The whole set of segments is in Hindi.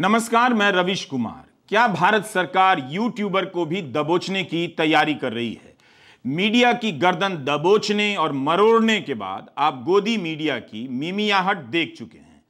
नमस्कार, मैं रवीश कुमार। क्या भारत सरकार यूट्यूबर को भी दबोचने की तैयारी कर रही है? मीडिया की गर्दन दबोचने और मरोड़ने के बाद आप गोदी मीडिया की मिमियाहट देख चुके हैं।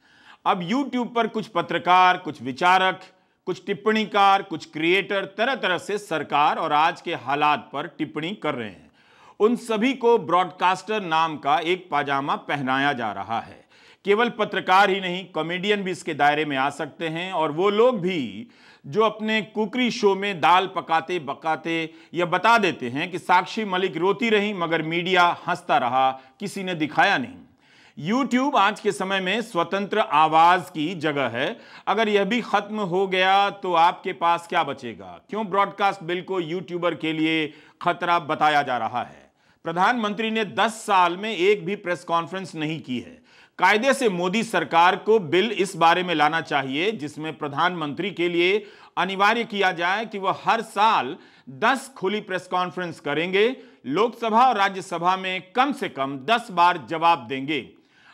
अब यूट्यूब पर कुछ पत्रकार, कुछ विचारक, कुछ टिप्पणीकार, कुछ क्रिएटर तरह तरह से सरकार और आज के हालात पर टिप्पणी कर रहे हैं। उन सभी को ब्रॉडकास्टर नाम का एक पाजामा पहनाया जा रहा है। केवल पत्रकार ही नहीं, कॉमेडियन भी इसके दायरे में आ सकते हैं और वो लोग भी जो अपने कुकरी शो में दाल पकाते पकाते यह बता देते हैं कि साक्षी मलिक रोती रही मगर मीडिया हंसता रहा, किसी ने दिखाया नहीं। YouTube आज के समय में स्वतंत्र आवाज की जगह है। अगर यह भी खत्म हो गया तो आपके पास क्या बचेगा? क्यों ब्रॉडकास्ट बिल को यूट्यूबर के लिए खतरा बताया जा रहा है? प्रधानमंत्री ने 10 साल में एक भी प्रेस कॉन्फ्रेंस नहीं की है। कायदे से मोदी सरकार को बिल इस बारे में लाना चाहिए जिसमें प्रधानमंत्री के लिए अनिवार्य किया जाए कि वह हर साल 10 खुली प्रेस कॉन्फ्रेंस करेंगे, लोकसभा और राज्यसभा में कम से कम 10 बार जवाब देंगे।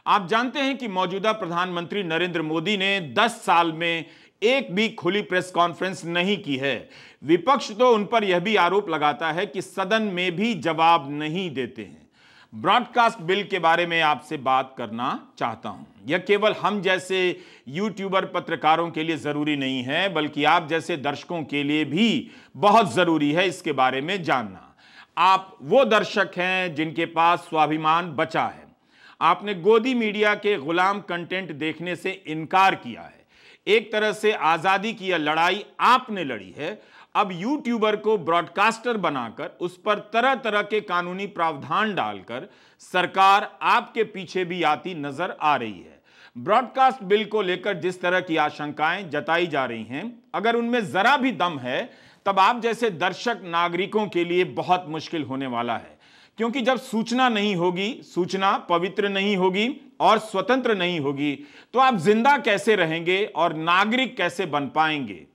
आप जानते हैं कि मौजूदा प्रधानमंत्री नरेंद्र मोदी ने 10 साल में एक भी खुली प्रेस कॉन्फ्रेंस नहीं की है। विपक्ष तो उन पर यह भी आरोप लगाता है कि सदन में भी जवाब नहीं देते हैं। ब्रॉडकास्ट बिल के बारे में आपसे बात करना चाहता हूं। यह केवल हम जैसे यूट्यूबर पत्रकारों के लिए ज़रूरी नहीं है, बल्कि आप जैसे दर्शकों के लिए भी बहुत ज़रूरी है इसके बारे में जानना। आप वो दर्शक हैं जिनके पास स्वाभिमान बचा है। आपने गोदी मीडिया के गुलाम कंटेंट देखने से इनकार किया है। एक तरह से आज़ादी की यह लड़ाई आपने लड़ी है। अब यूट्यूबर को ब्रॉडकास्टर बनाकर उस पर तरह तरह के कानूनी प्रावधान डालकर सरकार आपके पीछे भी आती नजर आ रही है। ब्रॉडकास्ट बिल को लेकर जिस तरह की आशंकाएं जताई जा रही हैं, अगर उनमें जरा भी दम है तब आप जैसे दर्शक नागरिकों के लिए बहुत मुश्किल होने वाला है, क्योंकि जब सूचना नहीं होगी, सूचना पवित्र नहीं होगी और स्वतंत्र नहीं होगी तो आप जिंदा कैसे रहेंगे और नागरिक कैसे बन पाएंगे?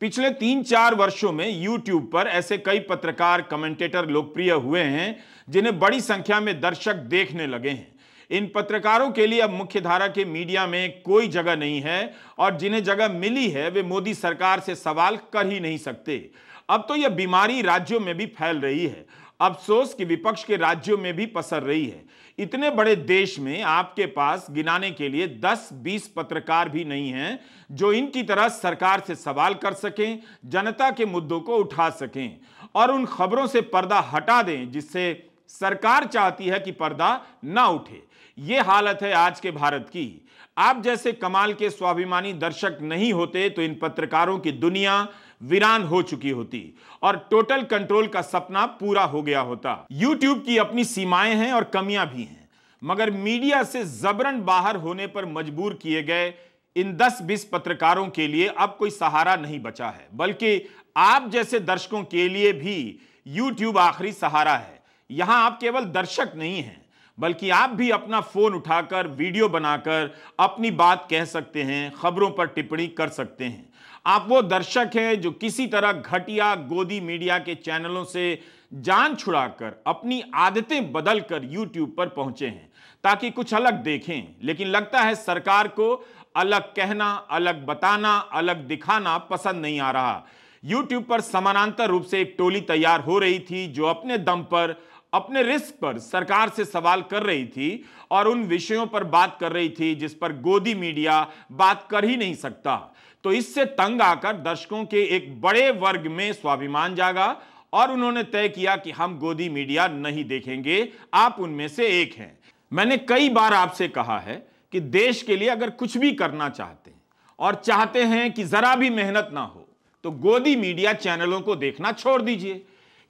पिछले 3-4 वर्षों में YouTube पर ऐसे कई पत्रकार, कमेंटेटर लोकप्रिय हुए हैं जिन्हें बड़ी संख्या में दर्शक देखने लगे हैं। इन पत्रकारों के लिए अब मुख्यधारा के मीडिया में कोई जगह नहीं है और जिन्हें जगह मिली है वे मोदी सरकार से सवाल कर ही नहीं सकते। अब तो यह बीमारी राज्यों में भी फैल रही है। अफसोस कि विपक्ष के राज्यों में भी पसर रही है। इतने बड़े देश में आपके पास गिनाने के लिए 10-20 पत्रकार भी नहीं हैं जो इनकी तरह सरकार से सवाल कर सकें, जनता के मुद्दों को उठा सकें और उन खबरों से पर्दा हटा दें जिससे सरकार चाहती है कि पर्दा ना उठे। ये हालत है आज के भारत की। आप जैसे कमाल के स्वाभिमानी दर्शक नहीं होते तो इन पत्रकारों की दुनिया वीरान हो चुकी होती और टोटल कंट्रोल का सपना पूरा हो गया होता। YouTube की अपनी सीमाएं हैं और कमियां भी हैं, मगर मीडिया से जबरन बाहर होने पर मजबूर किए गए इन 10-20 पत्रकारों के लिए अब कोई सहारा नहीं बचा है, बल्कि आप जैसे दर्शकों के लिए भी YouTube आखिरी सहारा है। यहां आप केवल दर्शक नहीं हैं, बल्कि आप भी अपना फोन उठाकर वीडियो बनाकर अपनी बात कह सकते हैं, खबरों पर टिप्पणी कर सकते हैं। आप वो दर्शक हैं जो किसी तरह घटिया गोदी मीडिया के चैनलों से जान छुड़ाकर अपनी आदतें बदलकर YouTube पर पहुंचे हैं ताकि कुछ अलग देखें, लेकिन लगता है सरकार को अलग कहना, अलग बताना, अलग दिखाना पसंद नहीं आ रहा। YouTube पर समानांतर रूप से एक टोली तैयार हो रही थी जो अपने दम पर, अपने रिस्क पर सरकार से सवाल कर रही थी और उन विषयों पर बात कर रही थी जिस पर गोदी मीडिया बात कर ही नहीं सकता। तो इससे तंग आकर दर्शकों के एक बड़े वर्ग में स्वाभिमान जागा और उन्होंने तय किया कि हम गोदी मीडिया नहीं देखेंगे। आप उनमें से एक हैं। मैंने कई बार आपसे कहा है कि देश के लिए अगर कुछ भी करना चाहते हैं और चाहते हैं कि जरा भी मेहनत ना हो तो गोदी मीडिया चैनलों को देखना छोड़ दीजिए।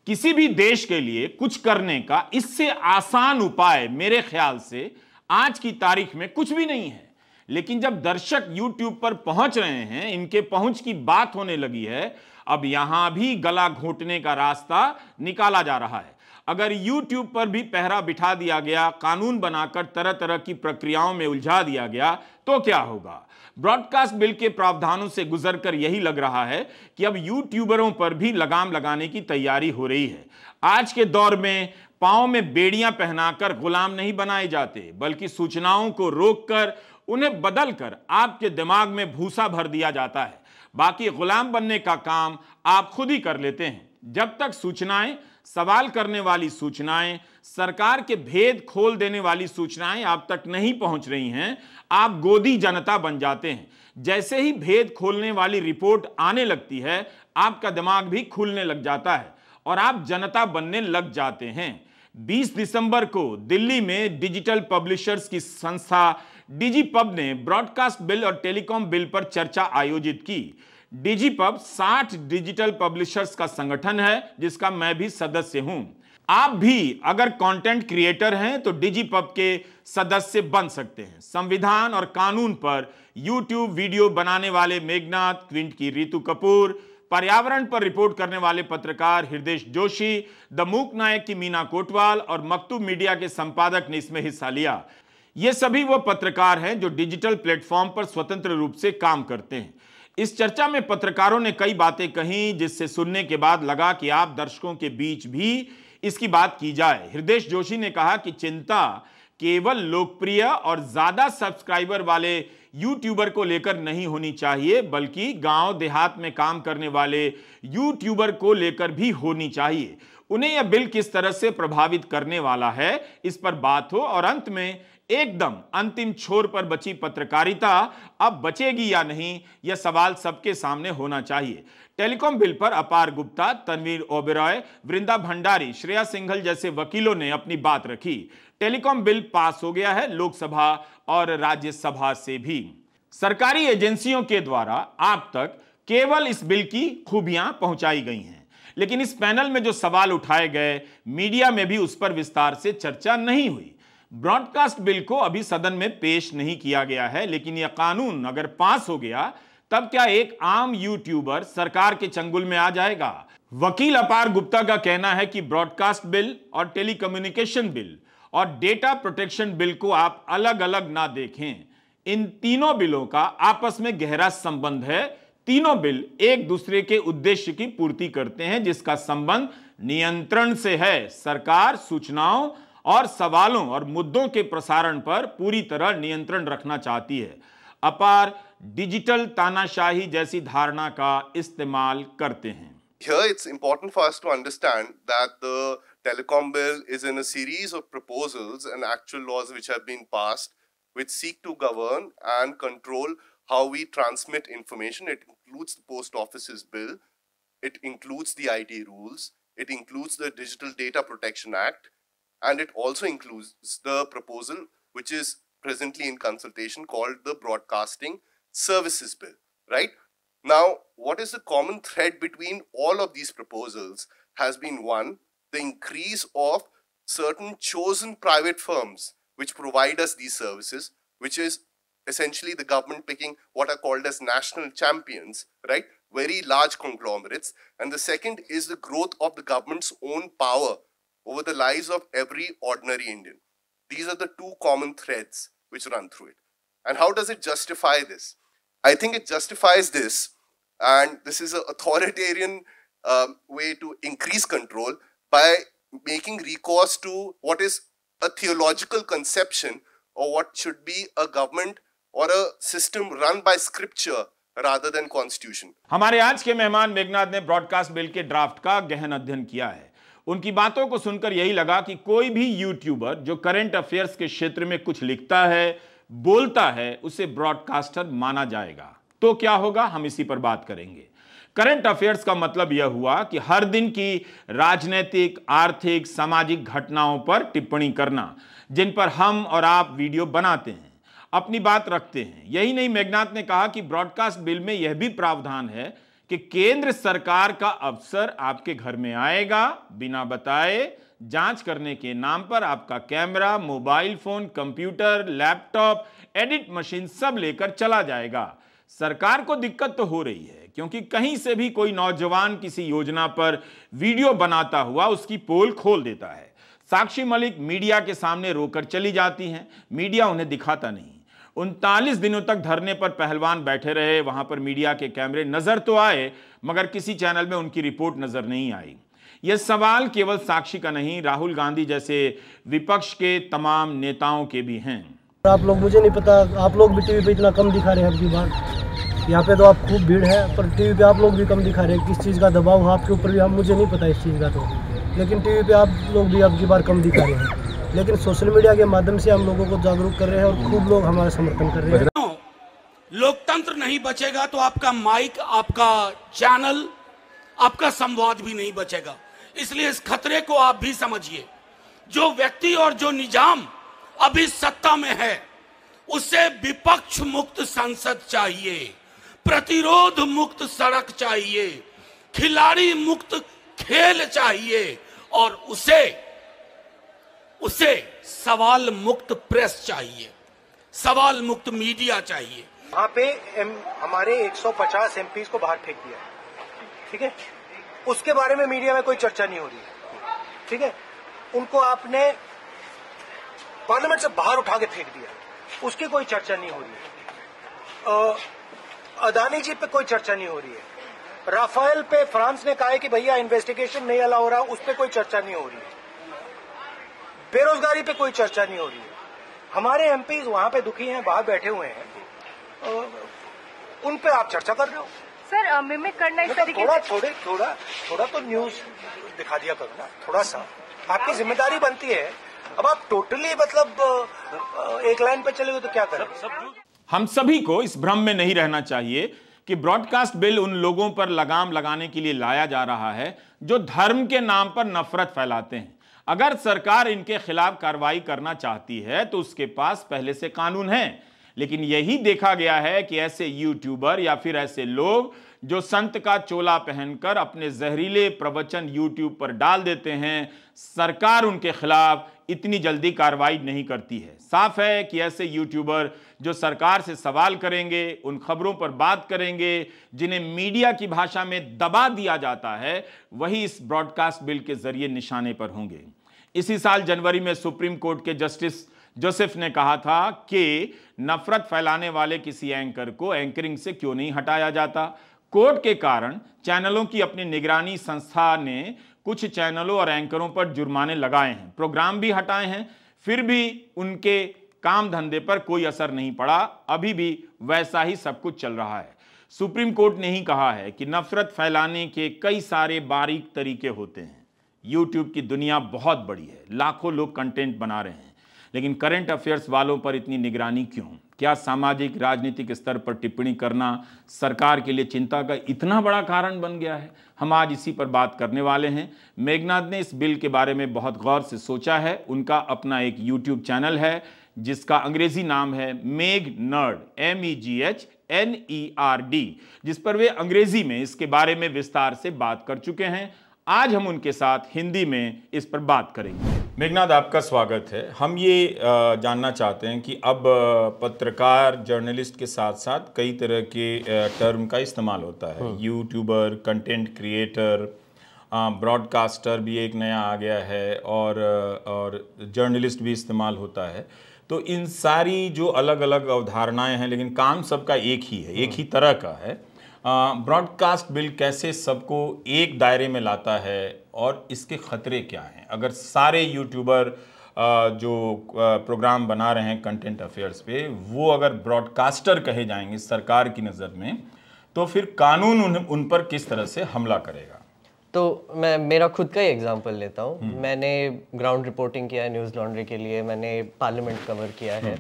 किसी भी देश के लिए कुछ करने का इससे आसान उपाय मेरे ख्याल से आज की तारीख में कुछ भी नहीं है। लेकिन जब दर्शक YouTube पर पहुंच रहे हैं, इनके पहुंच की बात होने लगी है, अब यहां भी गला घोंटने का रास्ता निकाला जा रहा है। अगर YouTube पर भी पहरा बिठा दिया गया, कानून बनाकर तरह तरह की प्रक्रियाओं में उलझा दिया गया तो क्या होगा? ब्रॉडकास्ट बिल के प्रावधानों से गुजरकर यही लग रहा है कि अब यूट्यूबरों पर भी लगाम लगाने की तैयारी हो रही है। आज के दौर में पांव में बेड़ियां पहनाकर गुलाम नहीं बनाए जाते, बल्कि सूचनाओं को रोककर उन्हें बदलकर आपके दिमाग में भूसा भर दिया जाता है। बाकी गुलाम बनने का काम आप खुद ही कर लेते हैं। जब तक सूचनाएं, सवाल करने वाली सूचनाएं, सरकार के भेद खोल देने वाली सूचनाएं आप तक नहीं पहुंच रही हैं, आप गोदी जनता बन जाते हैं। जैसे ही भेद खोलने वाली रिपोर्ट आने लगती है, आपका दिमाग भी खुलने लग जाता है और आप जनता बनने लग जाते हैं। 20 दिसंबर को दिल्ली में डिजिटल पब्लिशर्स की संस्था डीजी पब ने ब्रॉडकास्ट बिल और टेलीकॉम बिल पर चर्चा आयोजित की। डीजी पब 60 डिजिटल पब्लिशर्स का संगठन है, जिसका मैं भी सदस्य हूं। आप भी अगर कंटेंट क्रिएटर हैं तो डीजी पब के सदस्य बन सकते हैं। संविधान और कानून पर YouTube वीडियो बनाने वाले मेघनाद, क्विंट की रितु कपूर, पर्यावरण पर रिपोर्ट करने वाले पत्रकार हृदेश जोशी, द मूकनायक की मीना कोटवाल और मकतू मीडिया के संपादक ने इसमें हिस्सा लिया। ये सभी वो पत्रकार हैं जो डिजिटल प्लेटफॉर्म पर स्वतंत्र रूप से काम करते हैं। इस चर्चा में पत्रकारों ने कई बातें कहीं, जिससे सुनने के बाद लगा कि आप दर्शकों के बीच भी इसकी बात की जाए। हृदेश जोशी ने कहा कि चिंता केवल लोकप्रिय और ज्यादा सब्सक्राइबर वाले यूट्यूबर को लेकर नहीं होनी चाहिए, बल्कि गांव देहात में काम करने वाले यूट्यूबर को लेकर भी होनी चाहिए। उन्हें यह बिल किस तरह से प्रभावित करने वाला है, इस पर बात हो। और अंत में एकदम अंतिम छोर पर बची पत्रकारिता, अब बचेगी या नहीं, यह सवाल सबके सामने होना चाहिए। टेलीकॉम बिल पर अपार गुप्ता, तनवीर ओबेरॉय, वृंदा भंडारी, श्रेया सिंघल जैसे वकीलों ने अपनी बात रखी। टेलीकॉम बिल पास हो गया है लोकसभा और राज्यसभा से भी। सरकारी एजेंसियों के द्वारा आप तक केवल इस बिल की खूबियां पहुंचाई गई हैं, लेकिन इस पैनल में जो सवाल उठाए गए, मीडिया में भी उस पर विस्तार से चर्चा नहीं हुई। ब्रॉडकास्ट बिल को अभी सदन में पेश नहीं किया गया है, लेकिन यह कानून अगर पास हो गया तब क्या एक आम यूट्यूबर सरकार के चंगुल में आ जाएगा? वकील अपार गुप्ता का कहना है कि ब्रॉडकास्ट बिल और टेलीकम्युनिकेशन बिल और डेटा प्रोटेक्शन बिल को आप अलग अलग ना देखें। इन तीनों बिलों का आपस में गहरा संबंध है। तीनों बिल एक दूसरे के उद्देश्य की पूर्ति करते हैं, जिसका संबंध नियंत्रण से है। सरकार सूचनाओं और सवालों और मुद्दों के प्रसारण पर पूरी तरह नियंत्रण रखना चाहती है। अपार डिजिटल तानाशाही जैसी धारणा का इस्तेमाल करते हैं। Here it's important for us to understand that the telecom bill is in a series of proposals and actual laws which have been passed, which seek to govern and control how we transmit information. It includes the post offices bill, it includes the ID rules, it includes the Digital Data Protection Act, and it also includes the proposal which is presently in consultation called the Broadcasting Services Bill, right? Now, what is the common thread between all of these proposals has been one, the increase of certain chosen private firms which provide us these services, which is essentially the government picking what are called as national champions, right? Very large conglomerates. And the second is the growth of the government's own power over the lives of every ordinary Indian. These are the two common threads which run through it. And how does it justify this? I think it justifies this, and this is an authoritarian way to increase control by making recourse to what is a theological conception or what should be a government or a system run by scripture rather than constitution. हमारे आज के मेहमान मेघनाद ने ब्रॉडकास्ट बिल के ड्राफ्ट का गहन अध्ययन किया है। उनकी बातों को सुनकर यही लगा कि कोई भी यूट्यूबर जो करंट अफेयर्स के क्षेत्र में कुछ लिखता है, बोलता है, उसे ब्रॉडकास्टर माना जाएगा। तो क्या होगा, हम इसी पर बात करेंगे। करंट अफेयर्स का मतलब यह हुआ कि हर दिन की राजनीतिक, आर्थिक, सामाजिक घटनाओं पर टिप्पणी करना, जिन पर हम और आप वीडियो बनाते हैं, अपनी बात रखते हैं। यही नहीं, मेघनाद ने कहा कि ब्रॉडकास्ट बिल में यह भी प्रावधान है कि केंद्र सरकार का अफसर आपके घर में आएगा, बिना बताए जांच करने के नाम पर आपका camera, mobile phone, computer, laptop, edit machine सब लेकर चला जाएगा। सरकार को दिक्कत तो हो रही है, क्योंकि कहीं से भी कोई नौजवान किसी योजना पर वीडियो बनाता हुआ उसकी पोल खोल देता है। साक्षी मलिक मीडिया के सामने रोकर चली जाती हैं, मीडिया उन्हें दिखाता नहीं। 39 दिनों तक धरने पर पहलवान बैठे रहे, वहां पर मीडिया के कैमरे नजर तो आए, मगर किसी चैनल में उनकी रिपोर्ट नजर नहीं आई। यह सवाल केवल साक्षी का नहीं, राहुल गांधी जैसे विपक्ष के तमाम नेताओं के भी हैं। आप लोग, मुझे नहीं पता, आप लोग भी टीवी पे इतना कम दिखा रहे हैं अब की बार। यहाँ पे तो आप खूब भीड़ है, पर टीवी पे आप लोग भी कम दिखा रहे हैं। किस चीज़ का दबाव है आपके ऊपर भी हम, मुझे नहीं पता इस चीज़ का तो, लेकिन टीवी पे आप लोग भी अब की बार कम दिखा रहे हैं। लेकिन सोशल मीडिया के माध्यम से हम लोगों को जागरूक कर रहे हैं और खूब लोग हमारा समर्थन कर रहे हैं। लोकतंत्र नहीं बचेगा तो आपका माइक, आपका चैनल, आपका संवाद भी नहीं बचेगा। इसलिए इस खतरे को आप भी समझिए। जो व्यक्ति और जो निजाम अभी सत्ता में है, उसे विपक्ष मुक्त संसद चाहिए, प्रतिरोध मुक्त सड़क चाहिए, खिलाड़ी मुक्त खेल चाहिए, और उसे उसे सवाल मुक्त प्रेस चाहिए, सवाल मुक्त मीडिया चाहिए। वहां पे हमारे 150 एमपी को बाहर फेंक दिया, ठीक है, उसके बारे में मीडिया में कोई चर्चा नहीं हो रही है, ठीक है। उनको आपने पार्लियामेंट से बाहर उठा के फेंक दिया, उसकी कोई चर्चा नहीं हो रही है। अदानी जी पे कोई चर्चा नहीं हो रही है। राफेल पे फ्रांस ने कहा है कि भैया इन्वेस्टिगेशन नहीं अलाउ हो रहा, उस पर कोई चर्चा नहीं हो रही है। बेरोजगारी पे कोई चर्चा नहीं हो रही है। हमारे एमपी वहां पे दुखी हैं, बाहर बैठे हुए हैं, उन पे आप चर्चा कर रहे हो। सर मिमिक करना इस तरीके से, थोड़ा तो न्यूज दिखा दिया करो ना, थोड़ा सा आपकी जिम्मेदारी बनती है। अब आप टोटली मतलब एक लाइन पे चले गए तो क्या करें? हम सभी को इस भ्रम में नहीं रहना चाहिए कि ब्रॉडकास्ट बिल उन लोगों पर लगाम लगाने के लिए लाया जा रहा है जो धर्म के नाम पर नफरत फैलाते हैं। अगर सरकार इनके खिलाफ कार्रवाई करना चाहती है तो उसके पास पहले से कानून है, लेकिन यही देखा गया है कि ऐसे यूट्यूबर या फिर ऐसे लोग जो संत का चोला पहनकर अपने जहरीले प्रवचन यूट्यूब पर डाल देते हैं, सरकार उनके खिलाफ इतनी जल्दी कार्रवाई नहीं करती है। साफ है कि ऐसे यूट्यूबर जो सरकार से सवाल करेंगे, उन खबरों पर बात करेंगे जिन्हें मीडिया की भाषा में दबा दिया जाता है, वही इस ब्रॉडकास्ट बिल के जरिए निशाने पर होंगे। इसी साल जनवरी में सुप्रीम कोर्ट के जस्टिस जोसेफ ने कहा था कि नफरत फैलाने वाले किसी एंकर को एंकरिंग से क्यों नहीं हटाया जाता। कोर्ट के कारण चैनलों की अपनी निगरानी संस्था ने कुछ चैनलों और एंकरों पर जुर्माने लगाए हैं, प्रोग्राम भी हटाए हैं, फिर भी उनके काम धंधे पर कोई असर नहीं पड़ा। अभी भी वैसा ही सब कुछ चल रहा है। सुप्रीम कोर्ट ने ही कहा है कि नफरत फैलाने के कई सारे बारीक तरीके होते हैं। यूट्यूब की दुनिया बहुत बड़ी है, लाखों लोग कंटेंट बना रहे हैं, लेकिन करंट अफेयर्स वालों पर इतनी निगरानी क्यों? क्या सामाजिक राजनीतिक स्तर पर टिप्पणी करना सरकार के लिए चिंता का इतना बड़ा कारण बन गया है? हम आज इसी पर बात करने वाले हैं। मेघनाद ने इस बिल के बारे में बहुत गौर से सोचा है। उनका अपना एक यूट्यूब चैनल है जिसका अंग्रेजी नाम है मेघनाद, MEGHNERD, जिस पर वे अंग्रेजी में इसके बारे में विस्तार से बात कर चुके हैं। आज हम उनके साथ हिंदी में इस पर बात करेंगे। मेघनाद, आपका स्वागत है। हम ये जानना चाहते हैं कि अब पत्रकार, जर्नलिस्ट के साथ साथ कई तरह के टर्म का इस्तेमाल होता है। यूट्यूबर, कंटेंट क्रिएटर, ब्रॉडकास्टर भी एक नया आ गया है, और जर्नलिस्ट भी इस्तेमाल होता है। तो इन सारी जो अलग अलग अवधारणाएं हैं, लेकिन काम सबका एक ही है, एक ही तरह का है। ब्रॉडकास्ट बिल कैसे सबको एक दायरे में लाता है और इसके ख़तरे क्या हैं? अगर सारे यूट्यूबर जो प्रोग्राम बना रहे हैं कंटेंट अफेयर्स पे, वो अगर ब्रॉडकास्टर कहे जाएंगे सरकार की नज़र में, तो फिर कानून उन पर किस तरह से हमला करेगा? तो मैं मेरा खुद का ही एग्जांपल लेता हूँ। मैंने ग्राउंड रिपोर्टिंग किया है न्यूज़ लॉन्ड्री के लिए, मैंने पार्लियामेंट कवर किया है,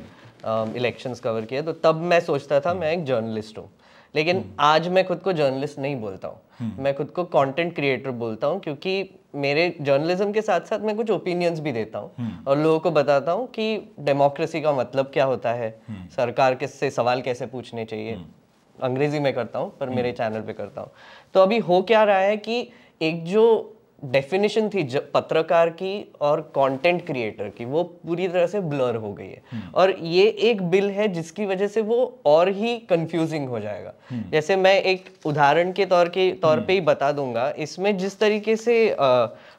इलेक्शंस कवर किया, तो तब मैं सोचता था मैं एक जर्नलिस्ट हूँ। लेकिन आज मैं खुद को जर्नलिस्ट नहीं बोलता हूँ, मैं खुद को कंटेंट क्रिएटर बोलता हूँ, क्योंकि मेरे जर्नलिज्म के साथ साथ मैं कुछ ओपिनियंस भी देता हूँ और लोगों को बताता हूँ कि डेमोक्रेसी का मतलब क्या होता है, सरकार से सवाल कैसे पूछने चाहिए। अंग्रेजी में करता हूँ, पर मेरे चैनल पे करता हूँ। तो अभी हो क्या रहा है कि एक जो डेफिनेशन थी पत्रकार की और कंटेंट क्रिएटर की, वो पूरी तरह से ब्लर हो गई है, और ये एक बिल है जिसकी वजह से वो और ही कंफ्यूजिंग हो जाएगा। जैसे मैं एक उदाहरण के तौर पे ही बता दूंगा, इसमें जिस तरीके से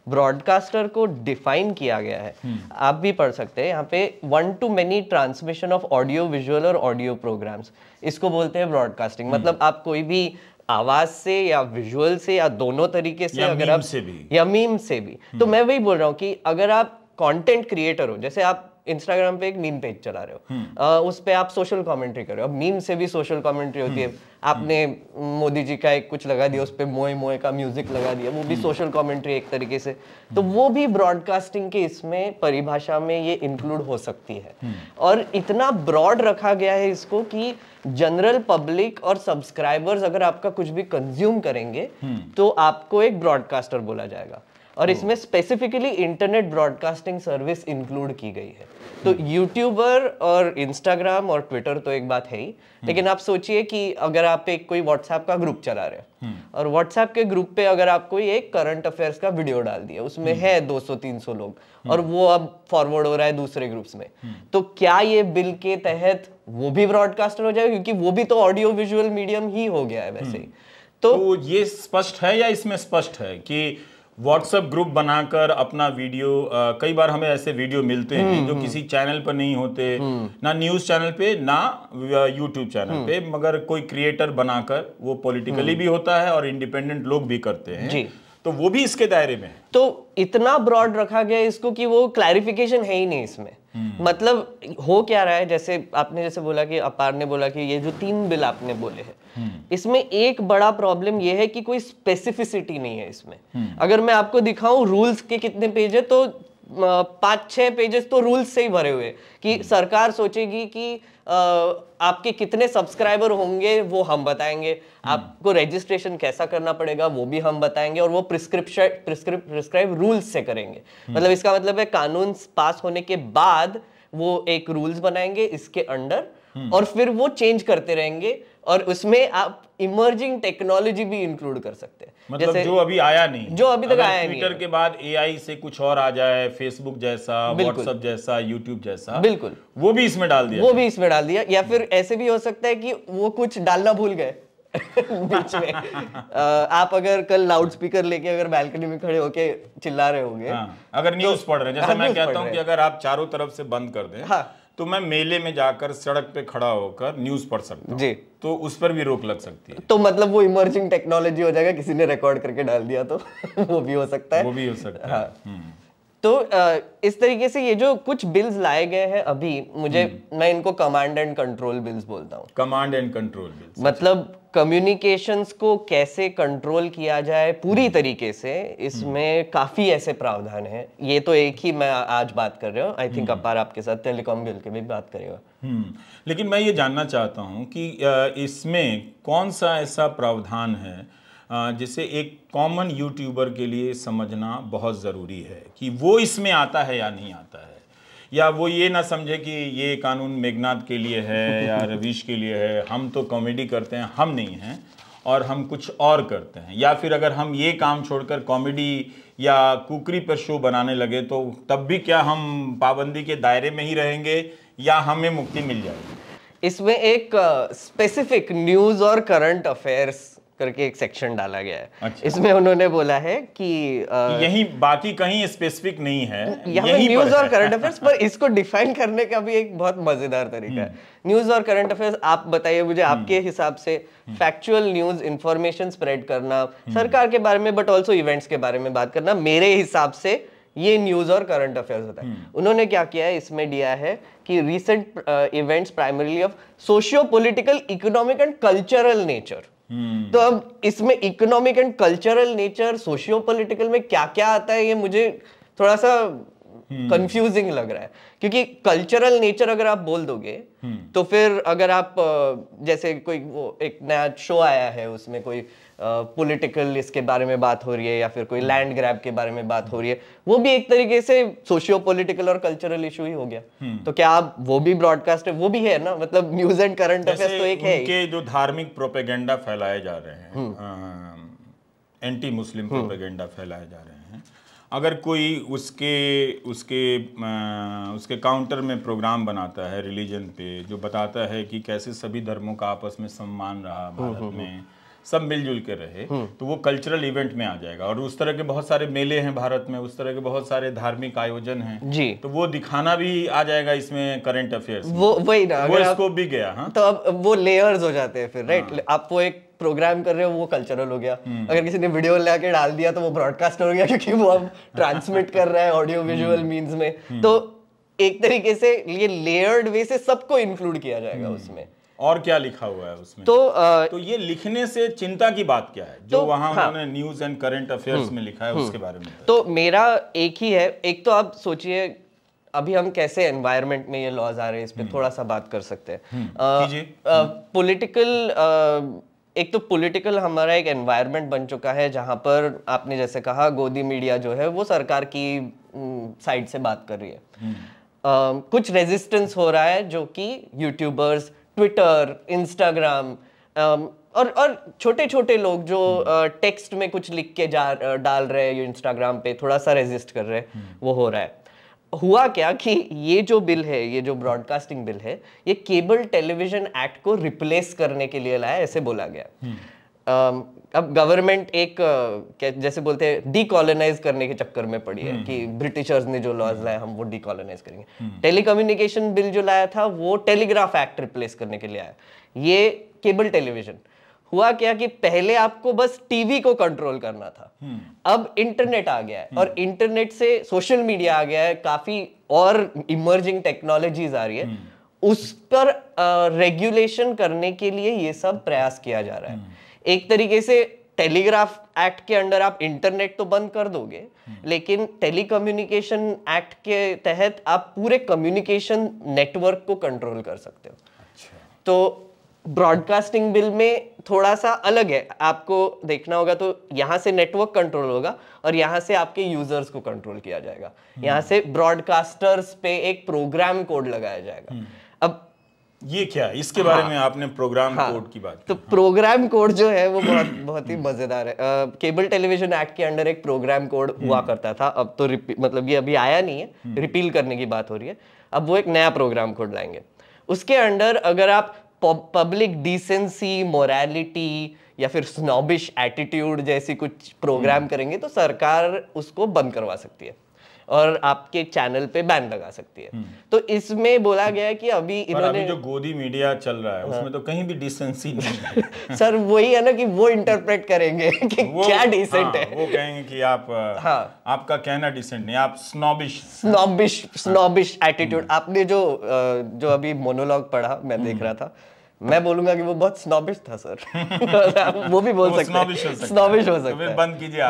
ब्रॉडकास्टर को डिफाइन किया गया है, आप भी पढ़ सकते हैं यहाँ पे, 1 to many transmission of audio visual और ऑडियो प्रोग्राम्स, इसको बोलते हैं ब्रॉडकास्टिंग। मतलब आप कोई भी आवाज से या विजुअल से या दोनों तरीके से, अगर आप मीम से भी, तो मैं वही बोल रहा हूँ कि अगर आप कंटेंट क्रिएटर हो, जैसे आप इंस्टाग्राम पे एक मीम पेज चला रहे हो, उस पे आप सोशल कमेंट्री कर रहे हो, अब मीम से भी सोशल कमेंट्री होती है, आपने मोदी जी का एक कुछ लगा दिया, उस पे मोए मोए का म्यूजिक लगा दिया, वो भी सोशल कमेंट्री एक तरीके से, तो वो भी ब्रॉडकास्टिंग के इसमें परिभाषा में ये इंक्लूड हो सकती है। और इतना ब्रॉड रखा गया है इसको कि जनरल पब्लिक और सब्सक्राइबर्स अगर आपका कुछ भी कंज्यूम करेंगे तो आपको एक ब्रॉडकास्टर बोला जाएगा। और इसमें specifically internet broadcasting service include की गई है। तो यूट्यूबर और इंस्टाग्राम और ट्विटर तो एक बात है ही, लेकिन आप सोचिए कि अगर आप एक कोई व्हाट्सएप का ग्रुप चला रहे हैं और व्हाट्सएप के ग्रुप पे अगर आप कोई एक करंट अफेयर्स का वीडियो डाल दिया, उसमें है 200-300 लोग और वो अब फॉरवर्ड हो रहा है दूसरे ग्रुप्स में, तो क्या ये बिल के तहत वो भी ब्रॉडकास्टर हो जाएगा? क्योंकि वो भी तो ऑडियो विजुअल मीडियम ही हो गया है वैसे ही। तो ये स्पष्ट है या इसमें स्पष्ट है कि व्हाट्सएप ग्रुप बनाकर अपना वीडियो, कई बार हमें ऐसे वीडियो मिलते हैं जो किसी चैनल पर नहीं होते, ना न्यूज़ चैनल पे ना यूट्यूब चैनल पे, मगर कोई क्रिएटर बनाकर वो पॉलिटिकली भी होता है और इंडिपेंडेंट लोग भी करते हैं जी। तो वो भी इसके दायरे में है। तो इतना ब्रॉड रखा गया इसको कि वो क्लैरिफिकेशन है ही नहीं इसमें। मतलब हो क्या रहा है, जैसे आपने जैसे बोला कि अपार ने बोला कि ये जो 3 बिल आपने बोले हैं, इसमें एक बड़ा प्रॉब्लम ये है कि कोई स्पेसिफिसिटी नहीं है इसमें। अगर मैं आपको दिखाऊं रूल्स के कितने पेज है, तो 5-6 पेजेस तो रूल्स से ही भरे हुए कि सरकार सोचेगी कि आपके कितने सब्सक्राइबर होंगे वो हम बताएंगे, आपको रजिस्ट्रेशन कैसा करना पड़ेगा वो भी हम बताएंगे, और वो प्रिस्क्राइब रूल्स से करेंगे। मतलब इसका मतलब है कानून पास होने के बाद वो एक रूल्स बनाएंगे इसके अंडर, और फिर वो चेंज करते रहेंगे, और उसमें आप इमर्जिंग टेक्नोलॉजी भी इंक्लूड कर सकते हैं, मतलब जैसे जो अभी आया नहीं, जो अभी तक आया नहीं। ट्विटर के बाद एआई से कुछ और आ जाए, फेसबुक जैसा, व्हाट्सएप जैसा, यूट्यूब जैसा, बिल्कुल वो भी इसमें डाल दिया, वो भी इसमें डाल दिया। या फिर ऐसे भी हो सकता है कि वो कुछ डालना भूल गए बीच में। आप अगर कल लाउड स्पीकर लेके अगर बालकनी में खड़े होके चिल्ला रहे होंगे, अगर न्यूज पढ़ रहे हैं, जैसे मैं कहता हूँ कि अगर आप चारों तरफ से बंद कर दें तो मैं मेले में जाकर सड़क पे खड़ा होकर न्यूज पढ़ सकता हूं जी, तो उस पर भी रोक लग सकती है। तो मतलब वो इमर्जिंग टेक्नोलॉजी हो जाएगा, किसी ने रिकॉर्ड करके डाल दिया तो वो भी हो सकता है, वो भी हो सकता है। हाँ। तो इस तरीके से ये जो कुछ बिल्स लाए गए हैं अभी, मैं इनको कमांड एंड कंट्रोल बिल्स बोलता हूँ। कमांड एंड कंट्रोल बिल्स मतलब कम्युनिकेशंस को कैसे कंट्रोल किया जाए पूरी तरीके से, इसमें काफी ऐसे प्रावधान हैं। ये तो एक ही मैं आज बात कर रहा हूँ, आई थिंक अपार आपके साथ टेलीकॉम बिल की भी बात करेगा। लेकिन मैं ये जानना चाहता हूँ कि इसमें कौन सा ऐसा प्रावधान है जिसे एक कॉमन यूट्यूबर के लिए समझना बहुत ज़रूरी है कि वो इसमें आता है या नहीं आता है, या वो ये ना समझे कि ये कानून मेघनाद के लिए है या रवीश के लिए है, हम तो कॉमेडी करते हैं, हम नहीं हैं और हम कुछ और करते हैं, या फिर अगर हम ये काम छोड़कर कॉमेडी या कुकरी पर शो बनाने लगे तो तब भी क्या हम पाबंदी के दायरे में ही रहेंगे या हमें मुक्ति मिल जाएगी। इसमें एक स्पेसिफिक न्यूज़ और करंट अफेयर्स करके एक सेक्शन डाला गया है। अच्छा। इसमें उन्होंने बोला है कि यही, बाकी कहीं स्पेसिफिक नहीं है, यही न्यूज और करंट अफेयर्स पर इसको डिफाइन करने का भी एक बहुत मजेदार तरीका है। न्यूज और करंट अफेयर्स, आप बताइए मुझे आपके हिसाब से फैक्चुअल न्यूज, इंफॉर्मेशन स्प्रेड करना सरकार के बारे में बट ऑल्सो इवेंट्स के बारे में बात करना, मेरे हिसाब से ये न्यूज और करंट अफेयर्स होता है। उन्होंने क्या किया है, इसमें दिया है कि recent events primarily of socio political, economic and cultural nature. तो अब इसमें economic and cultural nature, socio political में क्या क्या आता है, ये मुझे थोड़ा सा कंफ्यूजिंग लग रहा है, क्योंकि कल्चरल नेचर अगर आप बोल दोगे तो फिर अगर आप जैसे कोई वो एक नया शो आया है उसमें कोई पॉलिटिकल इसके बारे में बात हो रही है या फिर कोई लैंड ग्रैब के बारे में बात हो रही है, वो भी एक तरीके से सोशियो पॉलिटिकल और कल्चरल इशू ही हो गया। तो क्या आप वो भी ब्रॉडकास्ट है, वो भी है ना, मतलब न्यूज एंड करंट अफेयर्स तो एक है। उनके जो धार्मिक प्रोपेगेंडा फैलाए जा रहे हैं, एंटी मुस्लिम प्रोपेगेंडा फैलाए जा रहे हैं, अगर कोई उसके काउंटर में प्रोग्राम बनाता है रिलीजन पे, जो बताता है कि कैसे सभी धर्मों का आपस में सम्मान रहा, भारत में सब मिलजुल के रहे, तो वो कल्चरल इवेंट में आ जाएगा। और उस तरह के बहुत सारे मेले हैं भारत में, उस तरह के बहुत सारे धार्मिक आयोजन हैं जी, तो वो दिखाना भी आ जाएगा इसमें करंट अफेयर्स, वो वही ना, वो इसको भी गया। हाँ, तो अब वो लेयर्स हो जाते हैं फिर, राइट। हाँ। आप वो एक प्रोग्राम कर रहे हो वो कल्चरल हो गया, अगर किसी ने वीडियो लाके डाल दिया तो वो ब्रॉडकास्टर हो गया, क्योंकि वो अब ट्रांसमिट कर रहा है ऑडियो विजुअल मीन्स में। तो एक तरीके से ये लेयर्ड वे से सबको इंक्लूड किया जाएगा उसमें। और क्या लिखा हुआ है उसमें? तो ये लिखने से चिंता की बात क्या है जो वहाँ उन्होंने न्यूज एंड करंट अफेयर्स में लिखा है उसके बारे में? तो मेरा एक ही है, एक तो आप सोचिए अभी हम कैसे एनवायरनमेंट में ये लॉज आ रहे हैं, इस पे थोड़ा सा बात कर सकते हैं। एक तो पॉलिटिकल हमारा एक एनवायरनमेंट बन चुका है जहाँ पर आपने जैसे कहा गोदी मीडिया जो है वो सरकार की साइड से बात कर रही है। कुछ रेजिस्टेंस हो रहा है जो कि यूट्यूबर्स, ट्विटर, इंस्टाग्राम और छोटे छोटे लोग जो टेक्स्ट में कुछ लिख के डाल रहे हैं इंस्टाग्राम पे, थोड़ा सा रेजिस्ट कर रहे हैं, वो हो रहा है। हुआ क्या कि ये जो बिल है, ये जो ब्रॉडकास्टिंग बिल है, ये केबल टेलीविजन एक्ट को रिप्लेस करने के लिए लाया, ऐसे बोला गया। अब गवर्नमेंट एक जैसे बोलते हैं डीकॉलोनाइज करने के चक्कर में पड़ी है कि ब्रिटिशर्स ने जो लॉज लाया हम वो डीकॉलोनाइज करेंगे। टेलीकम्युनिकेशन बिल जो लाया था वो टेलीग्राफ एक्ट रिप्लेस करने के लिए आया, ये केबल टेलीविजन। हुआ क्या कि पहले आपको बस टीवी को कंट्रोल करना था, अब इंटरनेट आ गया है और इंटरनेट से सोशल मीडिया आ गया है, काफी और इमर्जिंग टेक्नोलॉजीज आ रही है, उस पर रेगुलेशन करने के लिए ये सब प्रयास किया जा रहा है। एक तरीके से टेलीग्राफ एक्ट के अंडर आप इंटरनेट तो बंद कर दोगे, लेकिन टेलीकम्युनिकेशन एक्ट के तहत आप पूरे कम्युनिकेशन नेटवर्क को कंट्रोल कर सकते हो। अच्छा। तो ब्रॉडकास्टिंग बिल में थोड़ा सा अलग है, आपको देखना होगा तो यहाँ से नेटवर्क कंट्रोल होगा और यहाँ से आपके यूजर्स को कंट्रोल किया जाएगा, यहाँ से ब्रॉडकास्टर्स पे एक प्रोग्राम कोड लगाया जाएगा। अब ये क्या है, इसके बारे में आपने प्रोग्राम कोड की बात। तो प्रोग्राम कोड जो है वो बहुत ही मजेदार है। केबल टेलीविजन एक्ट के अंडर एक प्रोग्राम कोड हुआ करता था, अब तो मतलब ये अभी आया नहीं है, रिपील करने की बात हो रही है। अब वो एक नया प्रोग्राम कोड लाएंगे, उसके अंडर अगर आप पब्लिक डिसेंसी, मोरालिटी या फिर स्नॉबिश एटीट्यूड जैसी कुछ प्रोग्राम करेंगे तो सरकार उसको बंद करवा सकती है और आपके चैनल पे बैन लगा सकती है। तो इसमें बोला गया है कि अभी इन्होंने जो गोदी मीडिया चल रहा है उसमें तो कहीं भी डिसेंसी नहीं है। सर वही है ना कि वो इंटरप्रेट करेंगे कि क्या डिसेंट है, वो कहेंगे कि आप आपका कहना डिसेंट नहीं, आप स्नॉबिश एटीट्यूड। आपने जो अभी मोनोलॉग पढ़ा, मैं देख रहा था, मैं बोलूंगा कि वो बहुत स्नॉबिश था सर। वो भी बोल सकते, स्नॉबिश हो सकता है, बंद कीजिए,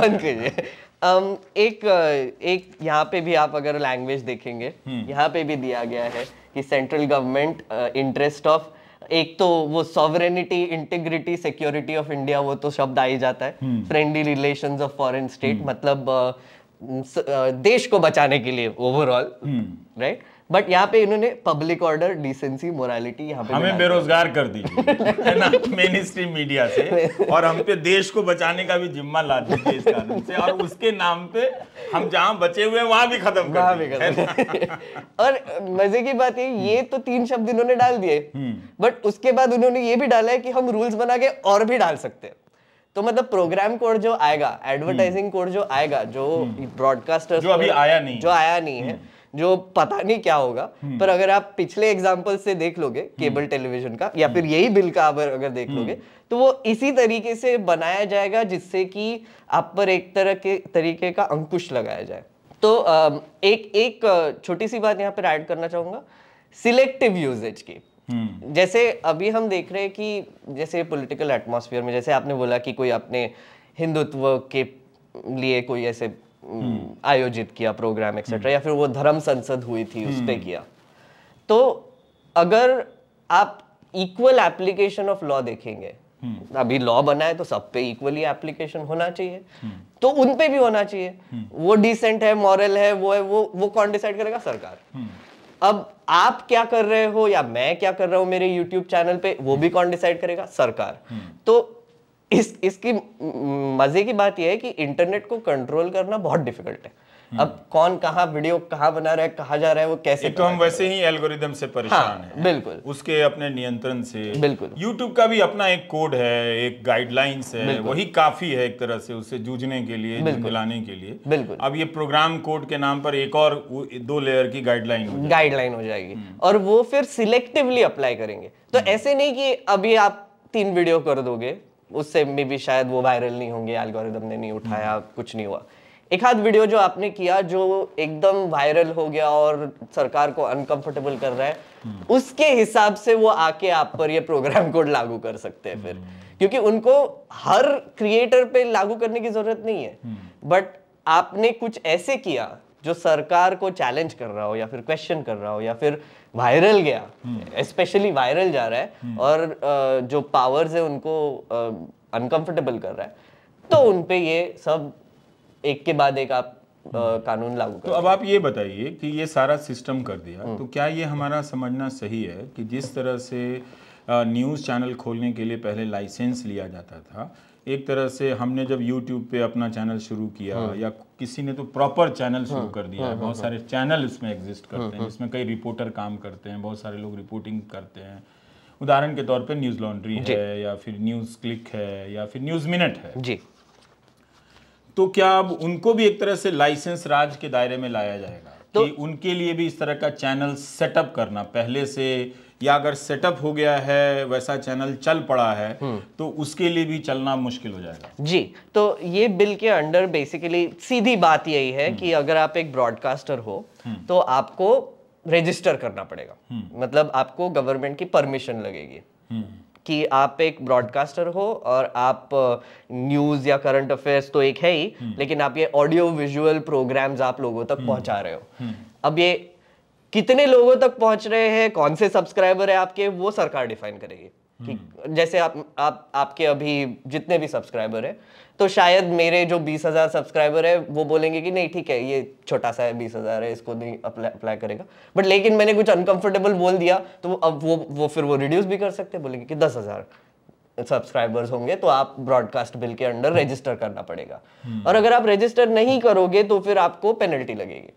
बंद कीजिए। एक यहाँ पे भी आप अगर लैंग्वेज देखेंगे, यहाँ पे भी दिया गया है कि सेंट्रल गवर्नमेंट इंटरेस्ट ऑफ, एक तो वो sovereignty, integrity, security of India, वो तो शब्द आ ही जाता है। Friendly relations of foreign state, मतलब देश को बचाने के लिए ओवरऑल, राइट। बट यहाँ पे इन्होंने पब्लिक ऑर्डर, डिसेंसी, मोरालिटी, यहाँ पे हमें बेरोजगार कर दी मेन स्ट्रीम मीडिया से, और हम पे देश को बचाने का भी जिम्मा ला दीजिए इस कानून से, और उसके नाम पे हम जहाँ बचे हुए हैं वहाँ भी खत्म कर। और मजे की बात ये तो 3 शब्द इन्होंने डाल दिए, बट उसके बाद उन्होंने ये भी डाला है कि हम रूल्स बना के और भी डाल सकते हैं। तो मतलब प्रोग्राम कोड जो आएगा, एडवर्टाइजिंग कोड जो आएगा, जो ब्रॉडकास्टर्स जो अभी आया नहीं है, जो पता नहीं क्या होगा, पर अगर आप पिछले एग्जाम्पल से देख लोगे केबल टेलीविजन का या फिर यही बिल का अगर देख लोगे तो वो इसी तरीके से बनाया जाएगा जिससे कि आप पर एक तरीके का अंकुश लगाया जाए। तो एक छोटी सी बात यहाँ पर ऐड करना चाहूँगा, सिलेक्टिव यूजेज की। जैसे अभी हम देख रहे हैं कि जैसे पॉलिटिकल एटमॉस्फेयर में, जैसे आपने बोला कि कोई अपने हिंदुत्व के लिए कोई ऐसे आयोजित किया प्रोग्राम एक्सेट्रा, या फिर वो धर्म संसद हुई थी उस पे किया, तो अगर आप इक्वल एप्लीकेशन ऑफ लॉ देखेंगे, अभी लॉ बना है तो सब पे इक्वली एप्लीकेशन होना चाहिए, तो उन पे भी होना चाहिए। वो डिसेंट है, मॉरल है, वो कौन डिसाइड करेगा? सरकार। अब आप क्या कर रहे हो या मैं क्या कर रहा हूँ मेरे यूट्यूब चैनल पे, वो भी कौन डिसाइड करेगा? सरकार। तो इसकी मजे की बात यह है कि इंटरनेट को कंट्रोल करना बहुत डिफिकल्ट है। अब कौन कहाँ वीडियो कहाँ बना रहा है, कहाँ जा रहा है, वो कैसे? तो हम वैसे ही एल्गोरिदम से परेशान हैं, बिल्कुल उसके अपने नियंत्रण से। बिल्कुल, यूट्यूब का भी अपना एक कोड है, एक गाइडलाइंस है, वही काफी है एक तरह से उससे जूझने के लिए, मिलाने के लिए। बिल्कुल, अब ये प्रोग्राम कोड के नाम पर एक और 2 लेयर की गाइडलाइन हो जाएगी और वो फिर सिलेक्टिवली अप्लाई करेंगे। तो ऐसे नहीं कि अभी आप 3 वीडियो कर दोगे, उससे में भी शायद वो वायरल नहीं होंगे, एल्गोरिदम ने नहीं उठाया, कुछ नहीं हुआ। एक आध वीडियो जो आपने किया जो एकदम वायरल हो गया और सरकार को अनकंफर्टेबल कर रहा है, उसके हिसाब से वो आके आप पर ये प्रोग्राम कोड लागू कर सकते हैं फिर, क्योंकि उनको हर क्रिएटर पे लागू करने की जरूरत नहीं है। बट आपने कुछ ऐसे किया जो सरकार को चैलेंज कर रहा हो या फिर क्वेश्चन कर रहा हो या फिर वायरल गया, स्पेशली वायरल जा रहा है और जो पावर्स है उनको अनकंफर्टेबल कर रहा है, तो उनपे ये सब एक के बाद एक आप कानून लागू कर। तो अब आप ये बताइए कि ये सारा सिस्टम कर दिया, तो क्या ये हमारा समझना सही है कि जिस तरह से न्यूज़ चैनल खोलने के लिए पहले लाइसेंस लिया जाता था, एक तरह से हमने जब YouTube पे अपना चैनल शुरू किया या किसी ने तो प्रॉपर चैनल शुरू कर दिया है, बहुत सारे चैनल उसमें एग्जिस्ट करते हैं, इसमें कई रिपोर्टर काम करते हैं, बहुत सारे लोग रिपोर्टिंग करते हैं। उदाहरण के तौर पे न्यूज लॉन्ड्री है या फिर न्यूज क्लिक है या फिर न्यूज मिनट है जी। तो क्या अब उनको भी एक तरह से लाइसेंस राज के दायरे में लाया जाएगा तो कि उनके लिए भी इस तरह का चैनल सेटअप करना पहले से, या अगर सेटअप हो गया है वैसा चैनल चल पड़ा है तो उसके लिए भी चलना मुश्किल हो जाएगा जी। तो ये बिल के अंडर बेसिकली सीधी बात यही है कि अगर आप एक ब्रॉडकास्टर हो तो आपको रजिस्टर करना पड़ेगा, मतलब आपको गवर्नमेंट की परमिशन लगेगी कि आप एक ब्रॉडकास्टर हो और आप न्यूज़ या करंट अफेयर्स तो एक है ही, लेकिन आप ये ऑडियो विजुअल प्रोग्राम्स आप लोगों तक पहुंचा रहे हो। अब ये कितने लोगों तक पहुंच रहे हैं, कौन से सब्सक्राइबर है आपके, वो सरकार डिफाइन करेगी कि जैसे आपके अभी जितने भी सब्सक्राइबर है, तो शायद मेरे जो 20,000 सब्सक्राइबर है वो बोलेंगे कि नहीं ठीक है ये छोटा सा है 20,000 है, इसको नहीं अप्लाई करेगा। बट लेकिन मैंने कुछ अनकंफर्टेबल बोल दिया तो अब वो फिर वो रिड्यूस भी कर सकते हैं, बोलेंगे कि 10,000 सब्सक्राइबर्स होंगे तो आप ब्रॉडकास्ट बिल के अंडर रजिस्टर करना पड़ेगा। और अगर आप रजिस्टर नहीं करोगे तो फिर आपको पेनल्टी लगेगी,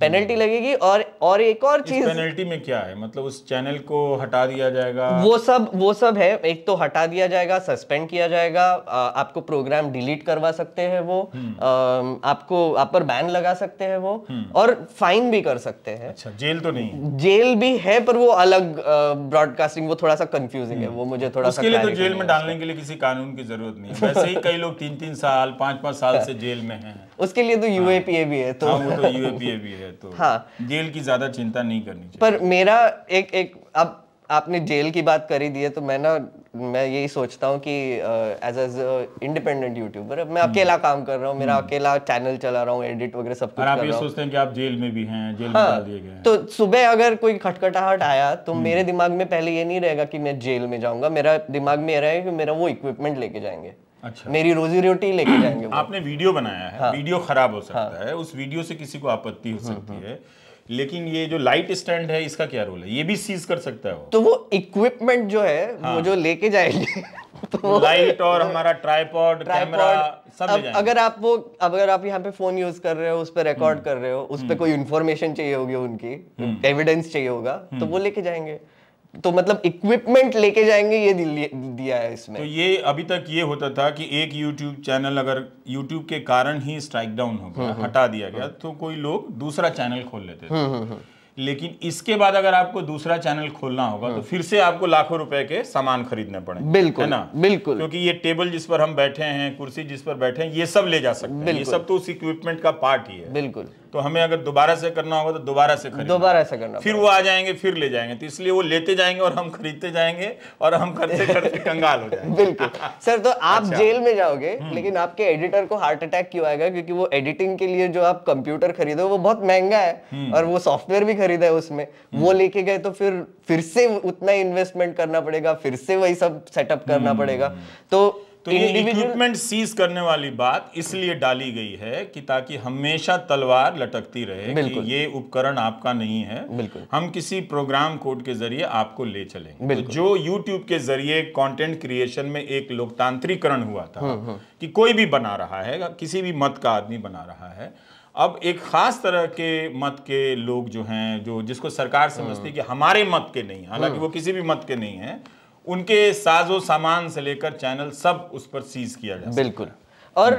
पेनल्टी लगेगी। और एक और चीज, पेनल्टी में क्या है, मतलब उस चैनल को हटा दिया जाएगा, वो सब है। एक तो हटा दिया जाएगा, सस्पेंड किया जाएगा, आपको प्रोग्राम डिलीट करवा सकते हैं वो, आपको आप पर बैन लगा सकते हैं वो, और फाइन भी कर सकते हैं। अच्छा, जेल तो नहीं? जेल भी है पर वो अलग, ब्रॉडकास्टिंग वो थोड़ा सा कंफ्यूजिंग है, वो मुझे थोड़ा सा, उसके लिए तो जेल में डालने के लिए किसी कानून की जरूरत नहीं है। वैसे ही कई लोग 3-3 साल 5-5 साल से जेल में है, उसके लिए तो यूएपीए भी है, तो यूएपीए भी है तो हाँ, जेल की ज्यादा चिंता नहीं करनी चाहिए। पर मेरा एक अब आपने जेल की बात करी दी है तो मैं यही सोचता हूँ कि एज इंडिपेंडेंट यूट्यूबर मैं अकेला काम कर रहा हूँ, मेरा अकेला चैनल चला रहा हूँ, एडिट वगैरह सब कुछ। आप ये सोचते हैं कि आप जेल में भी हैं, जेल में डाल दिए गए, तो सुबह अगर कोई खटखटाहट आया तो मेरे दिमाग में पहले ये नहीं रहेगा कि मैं जेल में जाऊँगा, मेरा दिमाग में यह रहेगा कि मेरा वो इक्विपमेंट लेके जाएंगे। अच्छा, मेरी रोजी रोटी लेके जाएंगे। आपने वीडियो बनाया है, हाँ, वीडियो खराब हो सकता है, उस वीडियो से किसी को आपत्ति हो सकती है, लेकिन ये जो लाइट स्टैंड है इसका क्या रोल है, ये भी सीज कर सकता है वो। तो वो इक्विपमेंट जो है, हाँ, वो जो लेके जाएंगे तो लाइट और हमारा ट्राइपॉड, कैमरा सब ले जाएंगे। अगर आप यहाँ पे फोन यूज कर रहे हो, उस पर रिकॉर्ड कर रहे हो, उस पर कोई इन्फॉर्मेशन चाहिए होगी, उनकी एविडेंस चाहिए होगा तो वो लेके जाएंगे। तो मतलब इक्विपमेंट लेके जाएंगे, ये दिया है इसमें। तो ये अभी तक ये होता था कि एक यूट्यूब चैनल अगर यूट्यूब के कारण ही स्ट्राइक डाउन हो गया, हटा दिया गया, तो कोई लोग दूसरा चैनल खोल लेते थे, लेकिन इसके बाद अगर आपको दूसरा चैनल खोलना होगा तो फिर से आपको लाखों रुपए के सामान खरीदने पड़ेंगे। बिल्कुल, है ना? बिल्कुल, क्योंकि ये टेबल जिस पर हम बैठे हैं, कुर्सी जिस पर बैठे हैं, ये सब ले जा सकते हैं, ये सब तो उस इक्विपमेंट का पार्ट ही है। बिल्कुल, तो हमें अगर दोबारा से करना होगा तो दोबारा से करना, फिर वो आ जाएंगे, फिर ले जाएंगे, तो इसलिए वो लेते जाएंगे और हम खरीदते जाएंगे और हम करते करते कंगाल हो जाएंगे। बिल्कुल सर, तो आप अच्छा, जेल में जाओगे, लेकिन आपके एडिटर को हार्ट अटैक क्यों आएगा? क्योंकि वो एडिटिंग के लिए जो आप कंप्यूटर खरीदो वो बहुत महंगा है और वो सॉफ्टवेयर भी खरीदा है, उसमें वो लेके गए तो फिर से उतना इन्वेस्टमेंट करना पड़ेगा, फिर से वही सब सेटअप करना पड़ेगा। तो ये इक्विपमेंट सीज करने वाली बात इसलिए डाली गई है कि ताकि हमेशा तलवार लटकती रहे कि ये उपकरण आपका नहीं है, हम किसी प्रोग्राम कोड के जरिए आपको ले चलेंगे। तो जो YouTube के जरिए कंटेंट क्रिएशन में एक लोकतांत्रिकरण हुआ था कि कोई भी बना रहा है, किसी भी मत का आदमी बना रहा है, अब एक खास तरह के मत के लोग जो हैं, जो जिसको सरकार समझती है कि हमारे मत के नहीं, हालांकि वो किसी भी मत के नहीं है, उनके साजो सामान से लेकर चैनल सब उस पर सीज किया जाए। बिल्कुल, और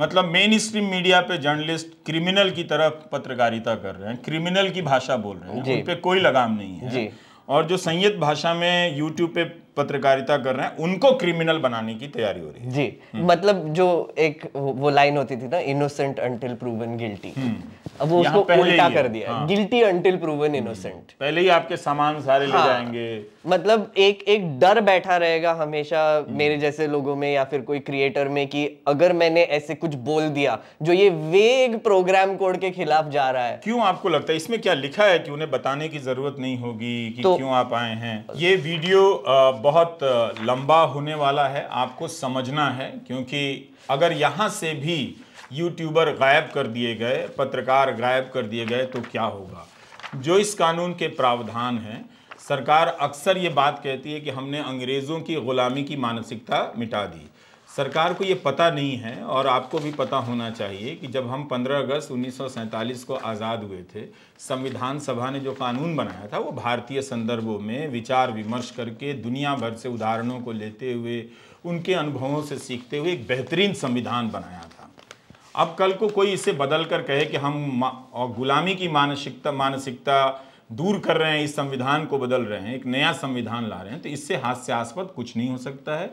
मतलब मेन स्ट्रीम मीडिया पे जर्नलिस्ट क्रिमिनल की तरह पत्रकारिता कर रहे हैं, क्रिमिनल की भाषा बोल रहे हैं, उन पे कोई लगाम नहीं है। और जो संयत भाषा में यूट्यूब पे पत्रकारिता कर रहे हैं उनको क्रिमिनल बनाने की तैयारी हो रही है। जी, मतलब जो एक वो लाइन होती थी ना, इनोसेंट अंटिल प्रूवन गिल्टी, अब वो उसको उल्टा कर दिया। हाँ। गिल्टी अंटिल प्रूवन इनोसेंट, पहले ही आपके सामान सारे ले जाएंगे। मतलब एक एक डर बैठा रहेगा हमेशा मेरे जैसे लोगों में या फिर कोई क्रिएटर में कि अगर मैंने ऐसे कुछ बोल दिया जो ये वेग प्रोग्राम कोड के खिलाफ जा रहा है। क्यों आपको लगता है इसमें क्या लिखा है कि उन्हें बताने की जरूरत नहीं होगी कि तो, क्यों आप आए हैं? ये वीडियो बहुत लंबा होने वाला है, आपको समझना है, क्योंकि अगर यहाँ से भी यूट्यूबर गायब कर दिए गए, पत्रकार गायब कर दिए गए तो क्या होगा। जो इस कानून के प्रावधान हैं, सरकार अक्सर ये बात कहती है कि हमने अंग्रेज़ों की ग़ुलामी की मानसिकता मिटा दी। सरकार को ये पता नहीं है और आपको भी पता होना चाहिए कि जब हम 15 अगस्त 1947 को आज़ाद हुए थे, संविधान सभा ने जो कानून बनाया था वो भारतीय संदर्भों में विचार विमर्श करके, दुनिया भर से उदाहरणों को लेते हुए, उनके अनुभवों से सीखते हुए एक बेहतरीन संविधान बनाया था। अब कल को कोई इसे बदल कर कहे कि हम गुलामी की मानसिकता दूर कर रहे हैं, इस संविधान को बदल रहे हैं, एक नया संविधान ला रहे हैं, तो इससे हास्यास्पद कुछ नहीं हो सकता है।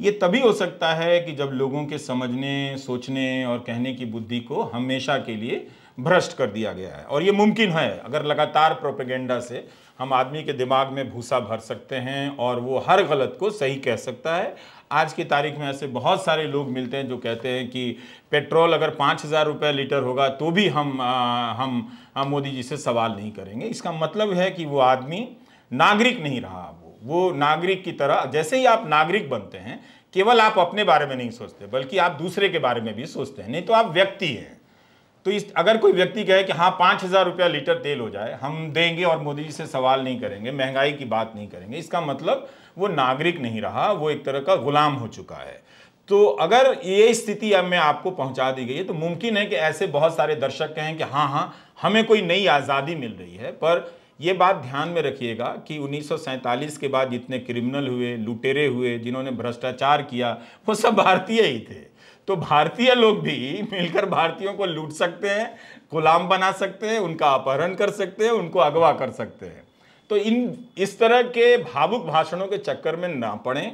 ये तभी हो सकता है कि जब लोगों के समझने, सोचने और कहने की बुद्धि को हमेशा के लिए भ्रष्ट कर दिया गया है, और ये मुमकिन है अगर लगातार प्रोपेगेंडा से हम आदमी के दिमाग में भूसा भर सकते हैं और वो हर गलत को सही कह सकता है। आज की तारीख में ऐसे बहुत सारे लोग मिलते हैं जो कहते हैं कि पेट्रोल अगर 5,000 रुपये लीटर होगा तो भी हम मोदी जी से सवाल नहीं करेंगे। इसका मतलब है कि वो आदमी नागरिक नहीं रहा। वो नागरिक की तरह, जैसे ही आप नागरिक बनते हैं, केवल आप अपने बारे में नहीं सोचते बल्कि आप दूसरे के बारे में भी सोचते हैं, नहीं तो आप व्यक्ति हैं। तो अगर कोई व्यक्ति कहे कि हाँ 5,000 रुपया लीटर तेल हो जाए हम देंगे और मोदी जी से सवाल नहीं करेंगे, महंगाई की बात नहीं करेंगे, इसका मतलब वो नागरिक नहीं रहा, वो एक तरह का गुलाम हो चुका है। तो अगर ये स्थिति अब मैं आपको पहुंचा दी गई है तो मुमकिन है कि ऐसे बहुत सारे दर्शक कहें कि हाँ हाँ हमें कोई नई आज़ादी मिल रही है। पर ये बात ध्यान में रखिएगा कि 1947 के बाद जितने क्रिमिनल हुए, लुटेरे हुए, जिन्होंने भ्रष्टाचार किया, वो सब भारतीय ही थे। तो भारतीय लोग भी मिलकर भारतीयों को लूट सकते हैं, गुलाम बना सकते हैं, उनका अपहरण कर सकते हैं, उनको अगवा कर सकते हैं। तो इस तरह के भावुक भाषणों के चक्कर में ना पड़ें,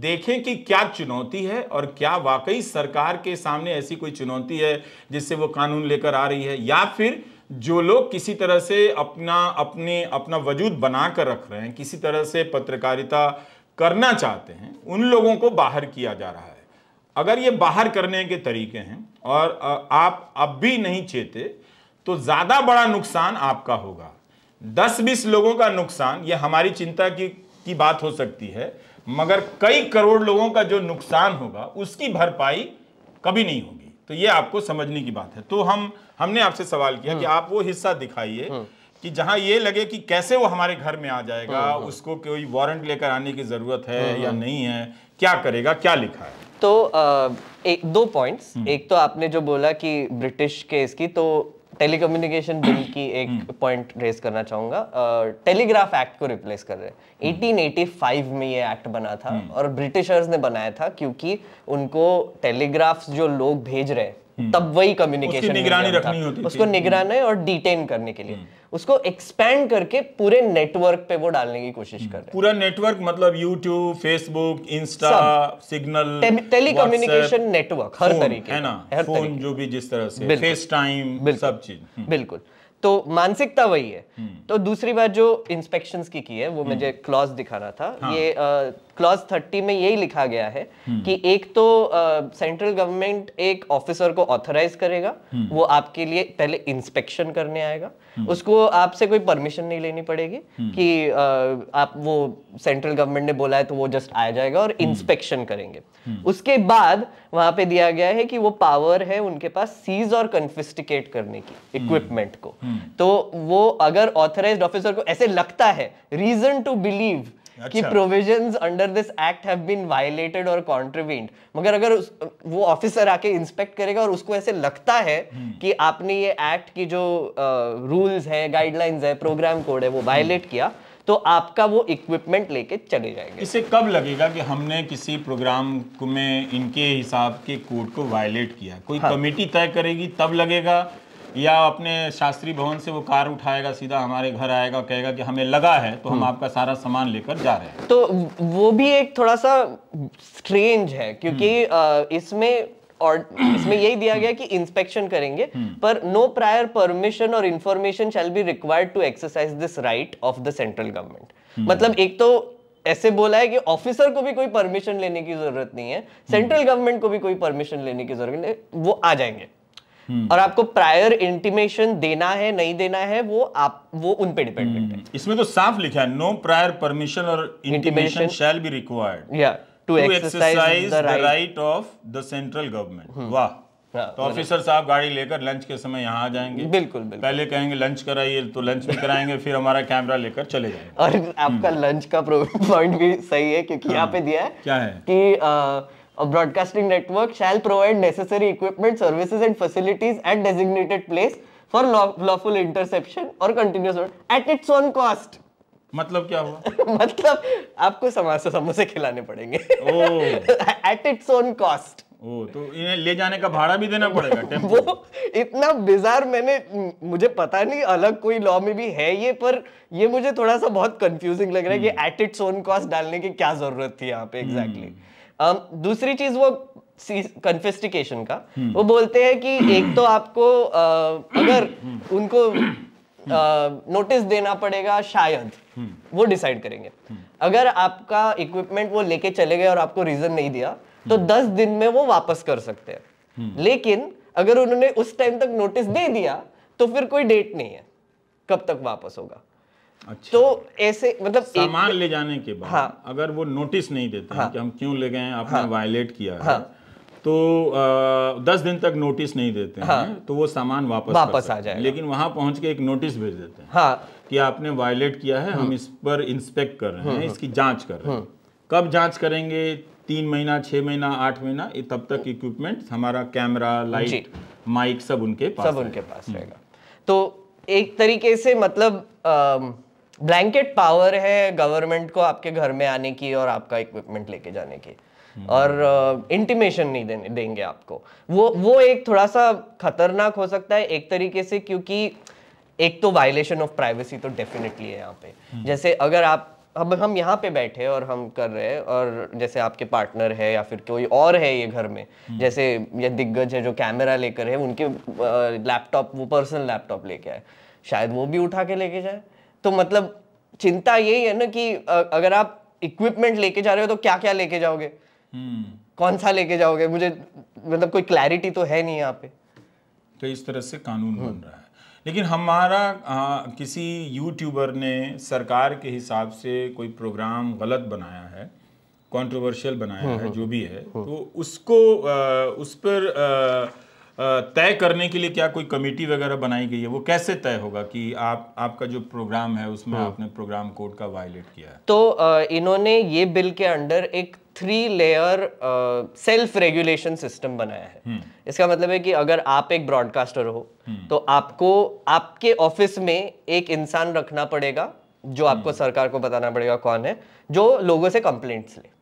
देखें कि क्या चुनौती है और क्या वाकई सरकार के सामने ऐसी कोई चुनौती है जिससे वो कानून लेकर आ रही है, या फिर जो लोग किसी तरह से अपना वजूद बना कर रख रहे हैं, किसी तरह से पत्रकारिता करना चाहते हैं, उन लोगों को बाहर किया जा रहा है। अगर ये बाहर करने के तरीके हैं और आप अब भी नहीं चेते तो ज़्यादा बड़ा नुकसान आपका होगा। 10-20 लोगों का नुकसान ये हमारी चिंता की बात हो सकती है, मगर कई करोड़ लोगों का जो नुकसान होगा उसकी भरपाई कभी नहीं होगी। तो ये आपको समझने की बात है। तो हमने आपसे सवाल किया कि आप वो हिस्सा दिखाइए कि जहां ये लगे कि कैसे वो हमारे घर में आ जाएगा, उसको कोई वारंट लेकर आने की जरूरत है या नहीं है, क्या करेगा, क्या लिखा है। तो दो पॉइंट्स, एक तो आपने जो बोला कि ब्रिटिश केस की, तो टेलीकम्युनिकेशन बिल की एक पॉइंट रेस करना चाहूंगा। टेलीग्राफ एक्ट को रिप्लेस कर रहे हैं। 1885 में ये एक्ट बना था और ब्रिटिशर्स ने बनाया था क्योंकि उनको टेलीग्राफ्स जो लोग भेज रहे तब वही कम्युनिकेशन निगरानी रखनी होती, उसको निगरानी और डिटेन करने के लिए उसको एक्सपैंड करके पूरे नेटवर्क पे वो डालने की कोशिश कर रहे हैं। पूरा नेटवर्क मतलब YouTube, Facebook, Insta, Signal, telecommunication network, हर तरीके है ना, फोन जो भी जिस तरह से फेस टाइम, सब चीज बिल्कुल। तो मानसिकता वही है। तो दूसरी बात जो इंस्पेक्शंस की है वो मुझे क्लॉज दिखाना था। हाँ। ये क्लॉज 30 में यही लिखा गया है कि एक तो सेंट्रल गवर्नमेंट एक ऑफिसर को ऑथराइज करेगा, वो आपके लिए पहले इंस्पेक्शन करने आएगा, उसको आपसे कोई परमिशन नहीं लेनी पड़ेगी कि आप वो सेंट्रल गवर्नमेंट ने बोला है तो वो जस्ट आ जाएगा और इंस्पेक्शन करेंगे। उसके बाद वहां पे दिया गया है कि वो पावर है उनके पास सीज और कन्फिस्टिकेट करने की इक्विपमेंट को। तो वो अगर ऑथराइज्ड ऑफिसर को ऐसे लगता है रीजन टू बिलीव कि provisions under this act have been violated और कॉन्ट्रवेंड, मगर अगर वो ऑफिसर आके इंस्पेक्ट करेगा और उसको ऐसे लगता है कि आपने ये एक्ट की जो रूल्स है, गाइडलाइंस है, प्रोग्राम कोड है वो वायलेट किया, तो आपका वो इक्विपमेंट लेके चले जाएंगे। इसे कब लगेगा कि हमने किसी प्रोग्राम में इनके हिसाब के कोड को वायलेट किया? कोई कमेटी तय करेगी तब लगेगा या अपने शास्त्री भवन से वो कार उठाएगा, सीधा हमारे घर आएगा, कहेगा कि हमें लगा है तो हम आपका सारा सामान लेकर जा रहे हैं। तो वो भी एक थोड़ा सा स्ट्रेंज है क्योंकि इसमें यही दिया गया कि इंस्पेक्शन करेंगे, पर नो प्रायर परमिशन और information shall be required to exercise this right of the central government. मतलब एक तो ऐसे बोला है कि ऑफिसर को भी कोई परमिशन लेने की जरूरत नहीं है, सेंट्रल गवर्नमेंट को भी कोई परमिशन लेने की जरूरत नहीं, वो आ जाएंगे और आपको प्रायर इंटीमेशन देना है नहीं देना है वो उन पे डिपेंडेंट है। इसमें तो साफ लिखा है नो प्रायर परमिशन और इंटीमेशन शैल बी रिक्वायर्ड या to exercise the right of the central government. वाह, तो ऑफिसर साहब गाड़ी लेकर लंच के समय यहाँ आ जाएंगे, बिल्कुल पहले कहेंगे लंच कराइए तो लंच भी कराएंगे, फिर हमारा कैमरा लेकर चले जाएंगे। और आपका लंच का पॉइंट भी सही है क्योंकि यहाँ पे दिया है क्या है कि broadcasting network shall provide necessary equipment services and facilities at designated place for lawful interception और continuous at its own cost. मतलब क्या हुआ? मतलब आपको समोसे खिलाने पड़ेंगे एट इट्स ओन कॉस्ट। ओ, तो इन्हें ले जाने का भाड़ा भी देना पड़ेगा टेम्पो। वो इतना बिजार मुझे पता नहीं अलग कोई लॉ में भी है ये, पर ये मुझे थोड़ा सा बहुत कंफ्यूजिंग लग रहा है कि एट इट्स ओन कॉस्ट डालने की क्या जरूरत थी यहाँ पे एग्जैक्टली। दूसरी चीज वो कन्फिस्केशन का वो बोलते हैं कि एक तो आपको अगर उनको नोटिस देना पड़ेगा शायद, वो डिसाइड करेंगे। अगर आपका इक्विपमेंट वो लेके चले गए और आपको रीजन नहीं दिया तो 10 दिन में वो वापस कर सकते हैं, लेकिन अगर उन्होंने उस टाइम तक नोटिस दे दिया तो फिर कोई डेट नहीं है कब तक वापस होगा। अच्छा। तो ऐसे मतलब सामान ले जाने के बाद हाँ, अगर वो नोटिस नहीं देते हाँ, कि हम क्यों ले गए हैं, आपने हाँ, वायलेट किया हाँ, है, तो 10 दिन तक नोटिस नहीं देते हाँ, हैं तो वो सामान वापस आ जाएगा, लेकिन वहां पहुंच के एक नोटिस भेज देते हैं हाँ, कि आपने वायलेट किया है, हम इस पर इंस्पेक्ट कर रहे हैं, इसकी जांच कर रहे हैं। कब जांच करेंगे? 3 महीना, 6 महीना, 8 महीना, तब तक इक्विपमेंट हमारा कैमरा, लाइट, माइक सब उनके पास रहेगा। तो एक तरीके से मतलब ब्लैंकेट पावर है गवर्नमेंट को आपके घर में आने की और आपका इक्विपमेंट लेके जाने की और इंटीमेशन नहीं देंगे आपको। वो एक थोड़ा सा खतरनाक हो सकता है एक तरीके से, क्योंकि एक तो वायलेशन ऑफ प्राइवेसी तो डेफिनेटली है यहाँ पे। जैसे अगर आप हम यहाँ पे बैठे और हम कर रहे हैं और जैसे आपके पार्टनर है या फिर कोई और है ये घर में, जैसे ये दिग्गज है जो कैमरा लेकर है, उनके लैपटॉप वो पर्सनल लैपटॉप लेके आए, शायद वो भी उठा के लेके जाए। तो मतलब चिंता यही है ना कि अगर आप इक्विपमेंट लेके जा रहे हो तो क्या क्या लेके जाओगे, कौन सा लेके जाओगे, मुझे मतलब कोई क्लैरिटी तो है नहीं यहाँ पे। तो इस तरह से कानून बन रहा है। लेकिन हमारा किसी यूट्यूबर ने सरकार के हिसाब से कोई प्रोग्राम गलत बनाया है, कंट्रोवर्शियल बनाया है, जो भी है, तो उसको उस पर तय करने के लिए क्या कोई कमेटी वगैरह बनाई गई है? वो कैसे तय होगा कि आपका जो प्रोग्राम है उसमें आपने प्रोग्राम कोड का वायलेट किया है? तो इन्होंने ये बिल के अंडर एक 3 लेयर सेल्फ रेगुलेशन सिस्टम बनाया है। इसका मतलब है कि अगर आप एक ब्रॉडकास्टर हो तो आपको आपके ऑफिस में एक इंसान रखना पड़ेगा जो आपको सरकार को बताना पड़ेगा कौन है, जो लोगों से कंप्लेंट्स ले।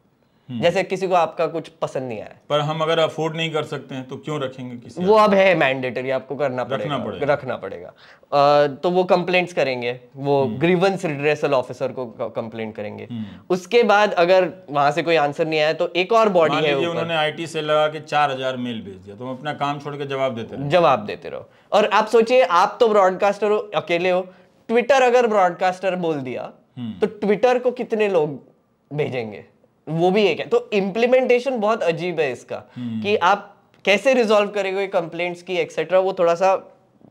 जैसे किसी को आपका कुछ पसंद नहीं आया, पर हम अगर अफोर्ड नहीं कर सकते हैं तो क्यों रखेंगे किसी? वो अब है मैंडेटरी, आपको रखना पड़ेगा। तो वो कंप्लेंट्स करेंगे, वो ग्रीवेंस रिड्रेसल ऑफिसर को कंप्लेंट करेंगे। उसके बाद अगर वहां से कोई आंसर नहीं आया तो एक और बॉडी है, उन्होंने IT से लगा के 4000 मेल भेज दिया, तुम अपना काम छोड़ के जवाब देते रहो। और आप सोचिए, आप तो ब्रॉडकास्टर हो, अकेले हो, ट्विटर अगर ब्रॉडकास्टर बोल दिया तो ट्विटर को कितने लोग भेजेंगे, वो भी एक है। तो इम्प्लीमेंटेशन बहुत अजीब है इसका कि आप कैसे रिजॉल्व करेंगे कंप्लेंट्स की एक्सेट्रा, वो थोड़ा सा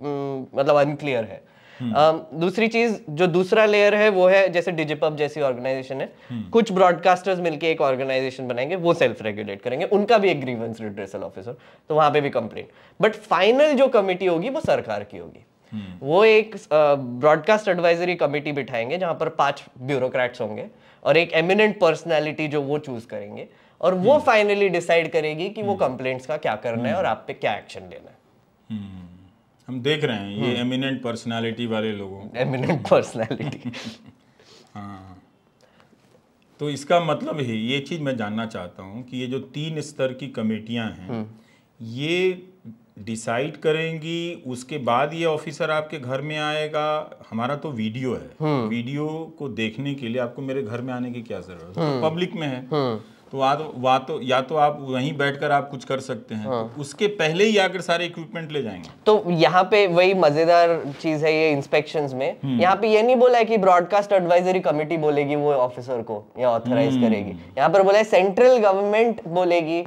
मतलब अनक्लियर है। दूसरी चीज जो दूसरा लेयर है वो है जैसे डीजी पब जैसी ऑर्गेनाइजेशन है, कुछ ब्रॉडकास्टर्स मिलके एक ऑर्गेनाइजेशन बनाएंगे, वो सेल्फ रेगुलेट करेंगे, उनका भी एक ग्रीवेंस रिड्रेसल ऑफिसर, तो वहां पे भी कंप्लेंट। बट फाइनल जो कमेटी होगी वो सरकार की होगी। वो एक ब्रॉडकास्ट एडवाइजरी कमेटी बिठाएंगे जहां पर 5 ब्यूरोक्रेट्स होंगे और एक एमिनेंट पर्सनालिटी जो वो चूज करेंगे, और वो फाइनली डिसाइड करेगी कि वो कंप्लेंट्स का क्या करना है और आप पे क्या एक्शन लेना है। हम देख रहे हैं ये एमिनेंट पर्सनालिटी वाले लोगों, एमिनेंट पर्सनालिटी हाँ। तो इसका मतलब है, ये चीज मैं जानना चाहता हूँ कि ये जो 3 स्तर की कमेटियां हैं, ये डिसाइड करेंगी, उसके बाद ये ऑफिसर आपके घर में आएगा। हमारा तो वीडियो है, वीडियो को देखने के लिए आपको मेरे घर में आने की क्या जरूरत है, तो पब्लिक में है तो या तो आप वहीं बैठकर आप कुछ कर सकते हैं। हाँ। तो उसके पहले ही आकर सारे इक्विपमेंट ले जाएंगे। तो यहाँ पे वही मजेदार चीज है ये इंस्पेक्शंस में। यहाँ पे ये नहीं बोला है कि ब्रॉडकास्ट एडवाइजरी कमेटी बोलेगी वो ऑफिसर को या ऑथराइज करेगी, यहाँ पर बोला है सेंट्रल गवर्नमेंट बोलेगी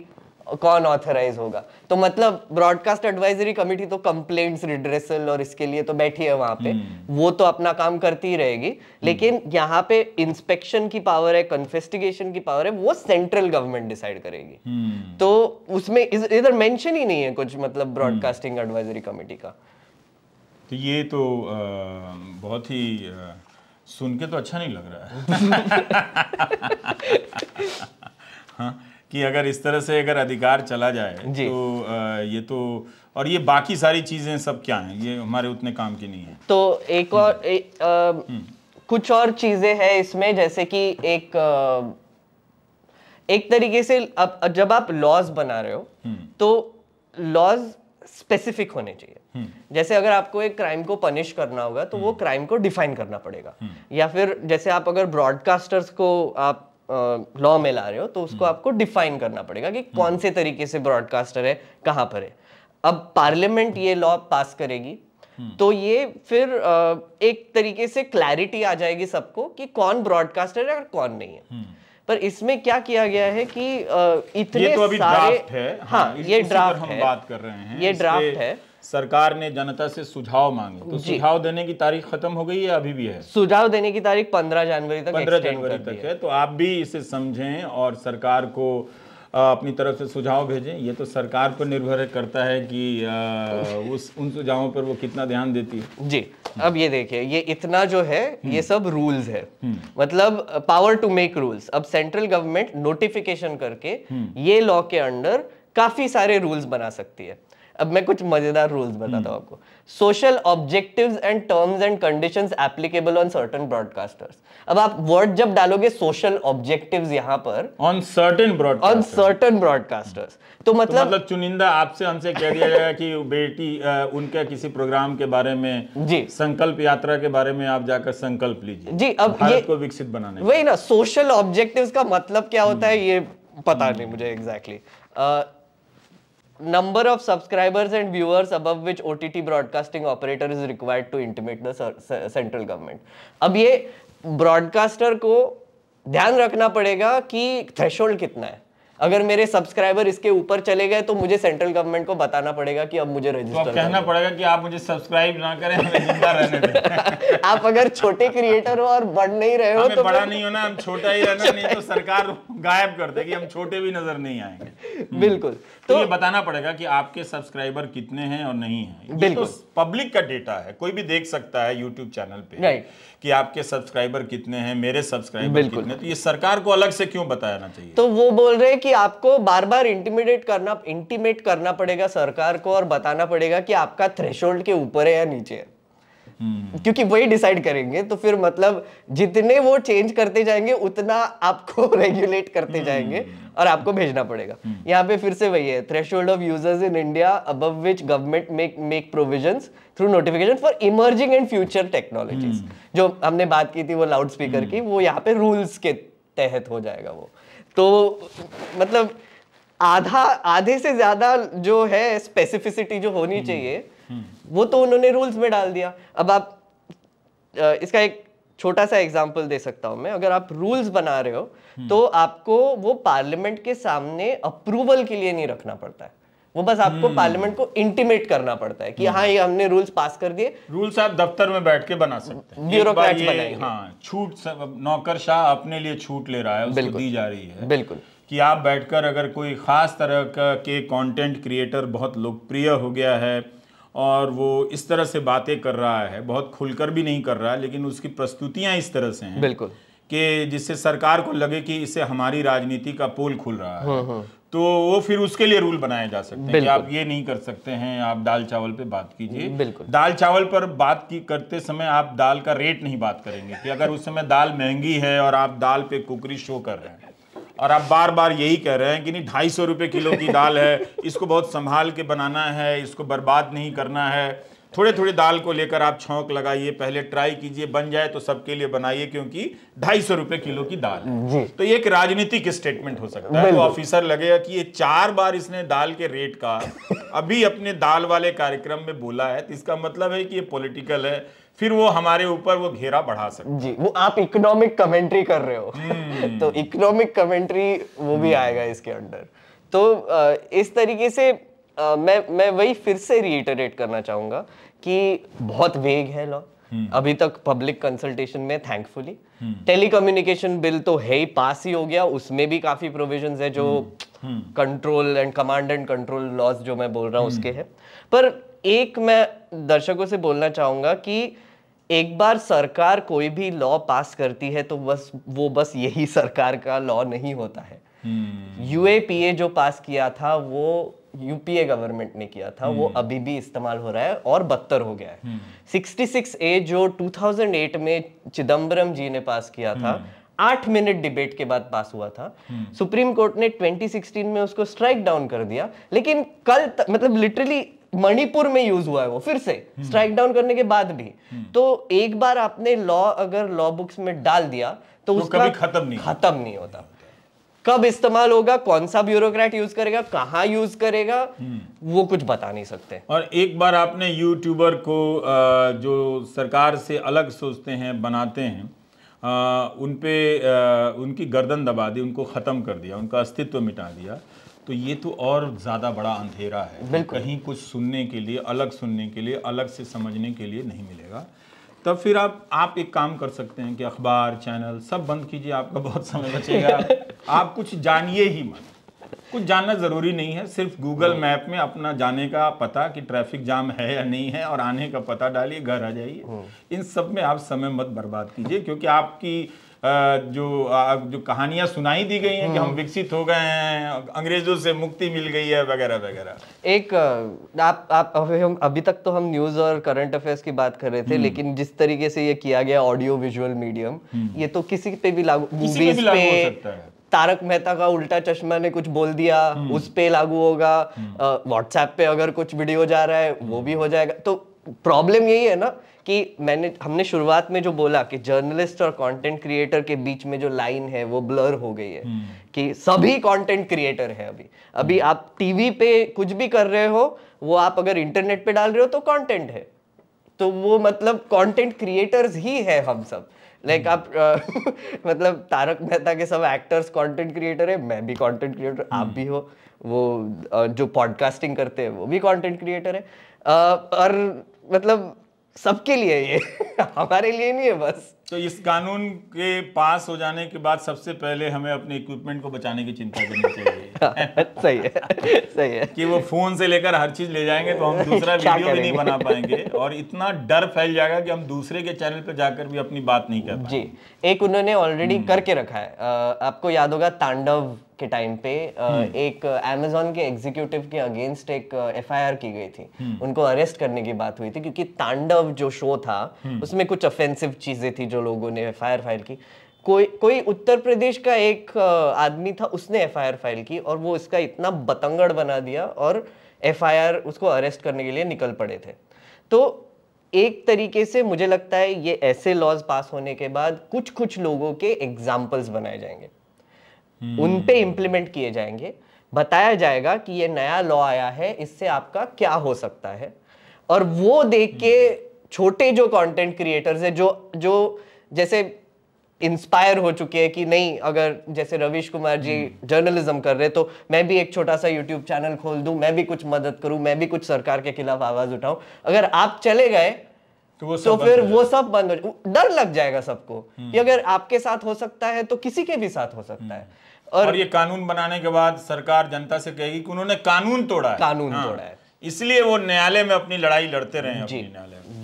कौन ऑथराइज होगा। तो मतलब ब्रॉडकास्ट एडवाइजरी कमेटी तो कंप्लेंट्स रिड्रेसल और इसके लिए तो बैठी है वहां पे, वो तो अपना काम करती ही रहेगी, लेकिन यहाँ पे इंस्पेक्शन की पावर है, इन्वेस्टिगेशन की पावर है, वो सेंट्रल गवर्नमेंट डिसाइड करेगी। तो उसमें इधर मेंशन ही नहीं है कुछ, मतलब ब्रॉडकास्टिंग एडवाइजरी कमेटी का। तो ये तो बहुत ही सुन के तो अच्छा नहीं लग रहा है। हाँ, कि अगर इस तरह से अगर अधिकार चला जाए तो ये तो, और ये बाकी सारी चीजें सब क्या हैं, ये हमारे उतने काम की नहीं है। तो एक और कुछ और चीजें हैं इसमें, जैसे कि एक तरीके से जब आप लॉज बना रहे हो तो लॉज स्पेसिफिक होने चाहिए। जैसे अगर आपको एक क्राइम को पनिश करना होगा तो वो क्राइम को डिफाइन करना पड़ेगा, या फिर जैसे आप अगर ब्रॉडकास्टर्स को आप लॉ में ला रहे हो तो उसको आपको डिफाइन करना पड़ेगा कि कौन से तरीके से ब्रॉडकास्टर है, कहां पर है। अब पार्लियामेंट ये लॉ पास करेगी तो ये फिर एक तरीके से क्लैरिटी आ जाएगी सबको कि कौन ब्रॉडकास्टर है और कौन नहीं है। पर इसमें क्या किया गया है कि इतने ये तो अभी सारे ड्राफ्ट है। हाँ, ये ड्राफ्ट हम बात कर रहे हैं, ये ड्राफ्ट है। सरकार ने जनता से सुझाव मांगे तो सुझाव देने की तारीख खत्म हो गई है, अभी भी है सुझाव देने की तारीख 15 जनवरी तक है। तो आप भी इसे समझें और सरकार को अपनी तरफ से सुझाव भेजें। ये तो सरकार पर निर्भर करता है कि उन सुझावों पर वो कितना ध्यान देती है। जी, अब ये देखिए, ये इतना जो है ये सब रूल्स है, मतलब पावर टू मेक रूल्स। अब सेंट्रल गवर्नमेंट नोटिफिकेशन करके ये लॉ के अंडर काफी सारे रूल्स बना सकती है। अब मैं कुछ मजेदार रूल्स बताता हूँ आपको। Social objectives and terms and conditions applicable on certain broadcasters. अब आप वर्ड जब डालोगे सोशल ऑब्जेक्टिव्स यहाँ पर ऑन सर्टेन ब्रॉडकास्टर्स तो मतलब चुनिंदा आपसे हमसे कह दिया जाएगा कि बेटी उनके किसी प्रोग्राम के बारे में जी, संकल्प यात्रा के बारे में आप जाकर संकल्प लीजिए जी। अब भारत को विकसित बनाने वही ना, सोशल ऑब्जेक्टिव्स का मतलब क्या होता है ये पता नहीं मुझे exactly. Number of subscribers and viewers above which OTT broadcasting operator is required to intimate the central government. अब ये broadcaster को ध्यान रखना पड़ेगा कि threshold कितना है। अगर मेरे सब्सक्राइबर इसके ऊपर चले गए तो मुझे सेंट्रल गवर्नमेंट को बताना पड़ेगा कि अब मुझे रजिस्टर तो कहना पड़ेगा कि आप मुझे सब्सक्राइब ना करें, हमें जिंदा रहने दें। आप अगर छोटे क्रिएटर हो और बढ़ नहीं रहे हो तो बड़ा नहीं होना, हम छोटा ही रहना, नहीं तो सरकार गायब कर देगी, हम छोटे भी नजर नहीं आएंगे। बिल्कुल, तो ये बताना पड़ेगा कि आपके सब्सक्राइबर कितने हैं और नहीं है। बिल्कुल, पब्लिक का डेटा है, कोई भी देख सकता है यूट्यूब चैनल पे कि आपके सब्सक्राइबर कितने हैं, मेरे सब्सक्राइबर कितने। तो ये सरकार को अलग से क्यों बताना चाहिए? तो वो बोल रहे हैं कि आपको बार बार इंटीमेट करना पड़ेगा सरकार को और बताना पड़ेगा कि आपका थ्रेशोल्ड के ऊपर है या नीचे है, क्योंकि वही डिसाइड करेंगे। तो फिर मतलब जितने वो चेंज करते जाएंगे उतना आपको रेगुलेट करते जाएंगे और आपको भेजना पड़ेगा। यहाँ पे फिर से वही है, threshold of users in India above which government make provisions through notification for emerging and future technologies. जो हमने बात की थी वो लाउड स्पीकर की, वो यहाँ पे रूल्स के तहत हो जाएगा। वो तो मतलब आधे से ज्यादा जो है स्पेसिफिसिटी जो होनी चाहिए वो तो उन्होंने रूल्स में डाल दिया। अब आप इसका एक छोटा सा एग्जांपल दे सकता हूं मैं। अगर आप रूल्स बना रहे हो तो आपको वो पार्लियामेंट के सामने अप्रूवल के लिए नहीं रखना पड़ता है, वो बस आपको पार्लियामेंट को इंटीमेट करना पड़ता है कि हाँ ये हमने रूल्स पास कर दिए। रूल्स आप दफ्तर में बैठ के बना सकते हैं, ब्यूरोक्रेट्स बनाएंगे। हाँ, छूट नौकरशाह अपने लिए छूट ले रहा है, उसको दी जा रही है। बिल्कुल, कि आप बैठकर अगर कोई खास तरह का के कंटेंट क्रिएटर बहुत लोकप्रिय हो गया है और वो इस तरह से बातें कर रहा है, बहुत खुलकर भी नहीं कर रहा है, लेकिन उसकी प्रस्तुतियां इस तरह से हैं बिल्कुल कि जिससे सरकार को लगे कि इससे हमारी राजनीति का पोल खुल रहा है, तो वो फिर उसके लिए रूल बनाए जा सकते हैं कि आप ये नहीं कर सकते हैं, आप दाल चावल पे बात कीजिए। बिल्कुल, दाल चावल पर बात करते समय आप दाल का रेट नहीं बात करेंगे कि अगर उस समय दाल महंगी है और आप दाल पे कुकरी शो कर रहे हैं, और आप बार बार यही कह रहे हैं कि नहीं 250 रुपये किलो की दाल है, इसको बहुत संभाल के बनाना है, इसको बर्बाद नहीं करना है। थोड़े थोड़े दाल को लेकर आप छौंक लगाइए, पहले ट्राई कीजिए, बन जाए तो सबके लिए बनाइए, क्योंकि 250 रुपये किलो की दाल है। तो ये एक राजनीतिक स्टेटमेंट हो सकता है। तो ऑफिसर लगेगा कि ये 4 बार इसने दाल के रेट का अभी अपने दाल वाले कार्यक्रम में बोला है, तो इसका मतलब है कि ये पॉलिटिकल है। फिर वो हमारे ऊपर वो घेरा बढ़ा सकते जी। वो आप इकोनॉमिक कमेंट्री कर रहे हो तो इकोनॉमिक कमेंट्री वो भी आएगा इसके अंडर। तो इस तरीके से मैं वही फिर से रिइटरेट करना चाहूंगा कि बहुत वेग है लॉ अभी तक पब्लिक कंसल्टेशन में, थैंकफुली। टेलीकम्युनिकेशन बिल तो है ही, पास ही हो गया, उसमें भी काफी प्रोविजंस है जो control and command and control laws जो मैं बोल रहा हूँ उसके है। पर एक मैं दर्शकों से बोलना चाहूंगा कि एक बार सरकार कोई भी लॉ पास करती है तो बस वो यही सरकार का लॉ नहीं होता है। यूएपीए जो पास किया था वो यूपीए गवर्नमेंट ने किया था, वो अभी भी इस्तेमाल हो रहा है और बदतर हो गया है। 66A जो 2008 में चिदम्बरम जी ने पास किया था, 8 मिनट डिबेट के बाद पास हुआ था, सुप्रीम कोर्ट ने 2016 में उसको स्ट्राइक डाउन कर दिया, लेकिन कल मतलब लिटरली मणिपुर में यूज हुआ है वो फिर से स्ट्राइक डाउन करने के बाद भी। तो एक बार आपने लॉ अगर लॉ बुक्स में डाल दिया तो उसका खत्म नहीं होता। कब इस्तेमाल होगा, कौन सा ब्यूरोक्रेट यूज करेगा, कहाँ यूज करेगा, वो कुछ बता नहीं सकते। और एक बार आपने यूट्यूबर को जो सरकार से अलग सोचते हैं, बनाते हैं, उन पे उनकी गर्दन दबा दी, उनको ख़त्म कर दिया, उनका अस्तित्व मिटा दिया, तो ये तो और ज़्यादा बड़ा अंधेरा है। कहीं कुछ सुनने के लिए, अलग सुनने के लिए, अलग से समझने के लिए नहीं मिलेगा। तब फिर आप एक काम कर सकते हैं कि अखबार चैनल सब बंद कीजिए, आपका बहुत समय बचेगा। आप कुछ जानिए ही मत, कुछ जानना ज़रूरी नहीं है। सिर्फ गूगल मैप में अपना जाने का पता कि ट्रैफिक जाम है या नहीं है और आने का पता डालिए, घर आ जाइए। इन सब में आप समय मत बर्बाद कीजिए, क्योंकि आपकी जो कहानियां सुनाई दी गई हैं कि हम विकसित हो गए हैं, अंग्रेजों से मुक्ति मिल गई है, वगैरह वगैरह। एक आप अभी तक तो हम न्यूज और करंट अफेयर्स की बात कर रहे थे, लेकिन जिस तरीके से ये किया गया ऑडियो विजुअल मीडियम, ये तो किसी पे भी लागू, मूवीज पे हो सकता है। तारक मेहता का उल्टा चश्मा ने कुछ बोल दिया, उस पे लागू होगा। व्हाट्सएप पे अगर कुछ वीडियो जा रहा है वो भी हो जाएगा। तो प्रॉब्लम यही है ना कि हमने शुरुआत में जो बोला कि जर्नलिस्ट और कंटेंट क्रिएटर के बीच में जो लाइन है वो ब्लर हो गई है कि सभी कंटेंट क्रिएटर है। अभी आप टीवी पे कुछ भी कर रहे हो, वो आप अगर इंटरनेट पे डाल रहे हो तो कंटेंट है, तो वो मतलब कंटेंट क्रिएटर्स ही है हम सब। लाइक आप मतलब तारक मेहता के सब एक्टर्स कंटेंट क्रिएटर है, मैं भी कंटेंट क्रिएटर, आप भी हो, वो जो पॉडकास्टिंग करते हैं वो भी कंटेंट क्रिएटर है। और मतलब सबके लिए ये हमारे लिए नहीं है बस। तो इस कानून के पास हो जाने के बाद सबसे पहले हमें अपने इक्विपमेंट को बचाने की चिंता करनी चाहिए। सही है, सही है कि वो फोन से लेकर हर चीज ले जाएंगे तो हम दूसरा वीडियो भी नहीं बना पाएंगे और इतना डर फैल जाएगा कि हम दूसरे के चैनल पर जाकर भी अपनी बात नहीं कर पाएंगे। जी, एक उन्होंने ऑलरेडी करके रखा है। आपको याद होगा तांडव के टाइम पे एक अमेज़न के एग्जीक्यूटिव के अगेंस्ट एक एफआईआर की गई थी, उनको अरेस्ट करने की बात हुई थी क्योंकि तांडव जो शो था उसमें कुछ ऑफेंसिव चीजें थी जो लोगों ने एफआईआर फाइल की। कोई उत्तर प्रदेश का एक आदमी था, उसने एफआईआर फाइल की और वो इसका इतना बतंगड़ बना दिया और एफआईआर उसको अरेस्ट करने के लिए निकल पड़े थे। तो एक तरीके से मुझे लगता है ये ऐसे लॉज पास होने के बाद कुछ कुछ लोगों के एग्जाम्पल्स बनाए जाएंगे, उन पे इम्प्लीमेंट किए जाएंगे, बताया जाएगा कि ये नया लॉ आया है, इससे आपका क्या हो सकता है। और वो देख के छोटे जो कंटेंट क्रिएटर्स हैं जो जैसे इंस्पायर हो चुके हैं कि नहीं, अगर जैसे रवीश कुमार जी जर्नलिज्म कर रहे तो मैं भी एक छोटा सा यूट्यूब चैनल खोल दूं, मैं भी कुछ मदद करूं, मैं भी कुछ सरकार के खिलाफ आवाज उठाऊं। अगर आप चले गए तो फिर वो सब बंद हो, डर लग जाएगा सबको कि अगर आपके साथ हो सकता है तो किसी के भी साथ हो सकता है। और ये कानून बनाने के बाद सरकार जनता से कहेगी कि उन्होंने कानून तोड़ा है, कानून तोड़ा है, इसलिए वो न्यायालय में अपनी लड़ाई लड़ते रहे हैं। जी,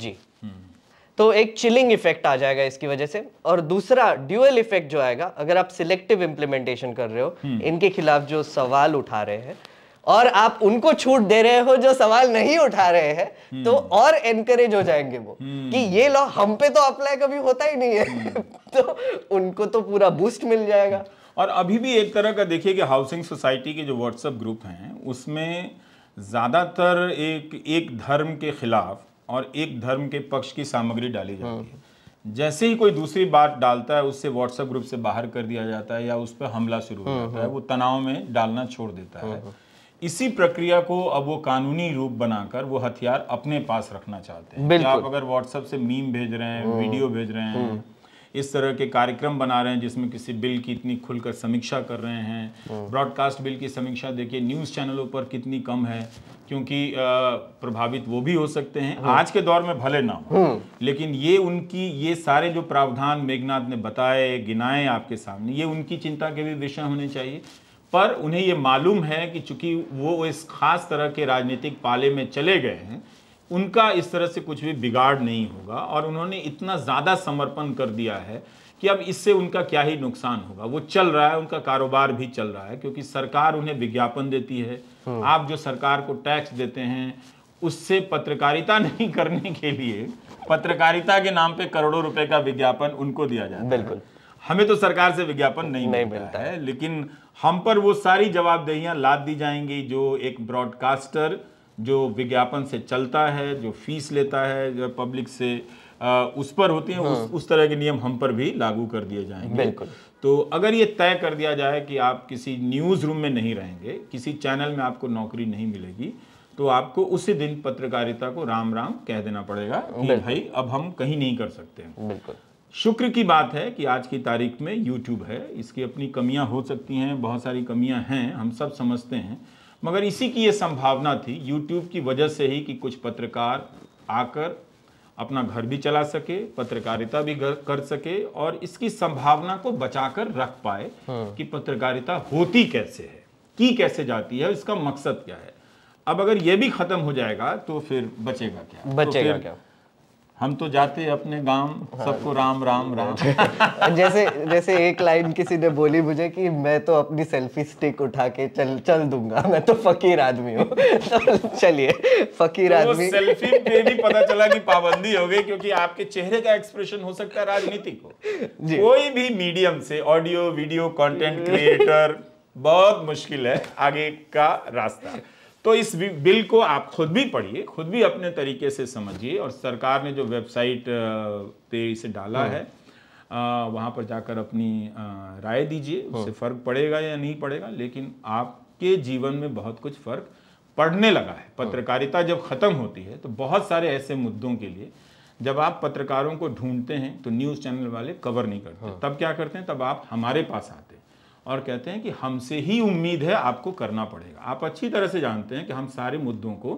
जी। तो एक चिलिंग इफेक्ट आ जाएगा इसकी वजह से। और दूसरा ड्यूअल इफेक्ट जो आएगा, अगर आप सिलेक्टिव इम्प्लीमेंटेशन कर रहे हो, इनके खिलाफ जो सवाल उठा रहे हैं, और आप उनको छूट दे रहे हो जो सवाल नहीं उठा रहे हैं, तो और एनकरेज हो जाएंगे वो कि ये लॉ हम पे तो अप्लाई कभी होता ही नहीं है तो उनको तो पूरा बूस्ट मिल जाएगा। और अभी भी एक तरह का देखिए कि हाउसिंग सोसाइटी के जो व्हाट्सएप ग्रुप हैं उसमें ज़्यादातर एक धर्म के खिलाफ और एक धर्म के पक्ष की सामग्री डाली जाती है। जैसे ही कोई दूसरी बात डालता है उससे व्हाट्सएप ग्रुप से बाहर कर दिया जाता है या उस पर हमला शुरू हो जाता है, वो तनाव में डालना छोड़ देता है। इसी प्रक्रिया को अब वो कानूनी रूप बनाकर वो हथियार अपने पास रखना चाहते हैं। आप अगर व्हाट्सएप से मीम भेज रहे हैं, वीडियो भेज रहे हैं, इस तरह के कार्यक्रम बना रहे हैं जिसमें किसी बिल की इतनी खुलकर समीक्षा कर रहे हैं, ब्रॉडकास्ट बिल की समीक्षा देखिए न्यूज़ चैनलों पर कितनी कम है, क्योंकि प्रभावित वो भी हो सकते हैं आज के दौर में भले ना हो, लेकिन ये उनकी ये सारे जो प्रावधान मेघनाद ने बताए गिनाए आपके सामने, ये उनकी चिंता के भी विषय होने चाहिए। पर उन्हें ये मालूम है कि चूंकि वो इस खास तरह के राजनीतिक पाले में चले गए हैं, उनका इस तरह से कुछ भी बिगाड़ नहीं होगा और उन्होंने इतना ज़्यादा समर्पण कर दिया है कि अब इससे उनका क्या ही नुकसान होगा। वो चल रहा है, उनका कारोबार भी चल रहा है, क्योंकि सरकार उन्हें विज्ञापन देती है। आप जो सरकार को टैक्स देते हैं उससे पत्रकारिता नहीं करने के लिए पत्रकारिता के नाम पे करोड़ों रुपए का विज्ञापन उनको दिया जाता है। बिल्कुल, हमें तो सरकार से विज्ञापन नहीं मिलता है, लेकिन हम पर वो सारी जवाबदेहियां लाद दी जाएंगी जो एक ब्रॉडकास्टर जो विज्ञापन से चलता है, जो फीस लेता है जो पब्लिक से उस पर होती है, उस तरह के नियम हम पर भी लागू कर दिए जाएंगे। बिल्कुल, तो अगर ये तय कर दिया जाए कि आप किसी न्यूज़ रूम में नहीं रहेंगे, किसी चैनल में आपको नौकरी नहीं मिलेगी, तो आपको उसी दिन पत्रकारिता को राम राम कह देना पड़ेगा कि भाई अब हम कहीं नहीं कर सकते। बिल्कुल, शुक्र की बात है कि आज की तारीख में यूट्यूब है, इसकी अपनी कमियाँ हो सकती हैं, बहुत सारी कमियाँ हैं, हम सब समझते हैं, मगर इसी की ये संभावना थी YouTube की वजह से ही कि कुछ पत्रकार आकर अपना घर भी चला सके, पत्रकारिता भी कर सके और इसकी संभावना को बचाकर रख पाए कि पत्रकारिता होती कैसे है, की कैसे जाती है, इसका मकसद क्या है। अब अगर ये भी खत्म हो जाएगा तो फिर बचेगा क्या? हम तो जाते अपने गांव, सबको राम राम राम। जैसे एक लाइन किसी ने बोली मुझे कि मैं तो अपनी सेल्फी स्टिक उठा के चल दूंगा, मैं तो फकीर आदमी हूँ। चलिए, फकीर आदमी सेल्फी पे भी पता चला कि पाबंदी हो गई, क्योंकि आपके चेहरे का एक्सप्रेशन हो सकता है राजनीति को। कोई भी मीडियम से ऑडियो वीडियो कंटेंट क्रिएटर, बहुत मुश्किल है आगे का रास्ता। तो इस बिल को आप खुद भी पढ़िए, खुद भी अपने तरीके से समझिए और सरकार ने जो वेबसाइट पे इसे डाला है वहाँ पर जाकर अपनी राय दीजिए। उससे फर्क पड़ेगा या नहीं पड़ेगा, लेकिन आपके जीवन में बहुत कुछ फर्क पड़ने लगा है। पत्रकारिता जब खत्म होती है तो बहुत सारे ऐसे मुद्दों के लिए जब आप पत्रकारों को ढूंढते हैं तो न्यूज़ चैनल वाले कवर नहीं करते। तब क्या करते हैं, तब आप हमारे पास आते हैं और कहते हैं कि हमसे ही उम्मीद है आपको करना पड़ेगा। आप अच्छी तरह से जानते हैं कि हम सारे मुद्दों को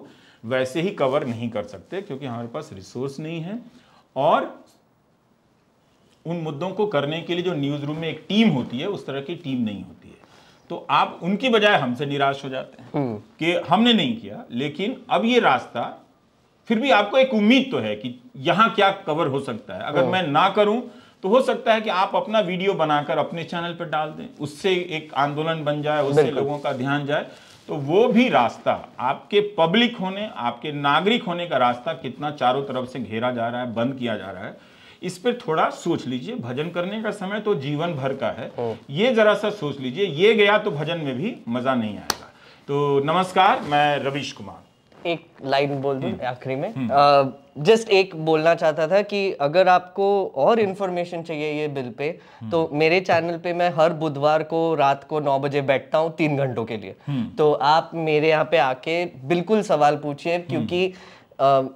वैसे ही कवर नहीं कर सकते, क्योंकि हमारे पास रिसोर्स नहीं है और उन मुद्दों को करने के लिए जो न्यूज़ रूम में एक टीम होती है उस तरह की टीम नहीं होती है। तो आप उनकी बजाय हमसे निराश हो जाते हैं कि हमने नहीं किया, लेकिन अब ये रास्ता फिर भी आपको एक उम्मीद तो है कि यहाँ क्या कवर हो सकता है। अगर मैं ना करूँ तो हो सकता है कि आप अपना वीडियो बनाकर अपने चैनल पर डाल दें, उससे एक आंदोलन बन जाए, उससे लोगों का ध्यान जाए। तो वो भी रास्ता, आपके पब्लिक होने, आपके नागरिक होने का रास्ता कितना चारों तरफ से घेरा जा रहा है, बंद किया जा रहा है, इस पर थोड़ा सोच लीजिए। भजन करने का समय तो जीवन भर का है, ये जरा सा सोच लीजिए, ये गया तो भजन में भी मजा नहीं आएगा। तो नमस्कार, मैं रवीश कुमार। एक लाइन बोल दूं आखिरी में, जस्ट एक बोलना चाहता था कि अगर आपको और इन्फॉर्मेशन चाहिए ये बिल पे, तो मेरे चैनल पे मैं हर बुधवार को रात को 9 बजे बैठता हूँ 3 घंटों के लिए। तो आप मेरे यहाँ पे आके बिल्कुल सवाल पूछिए, क्योंकि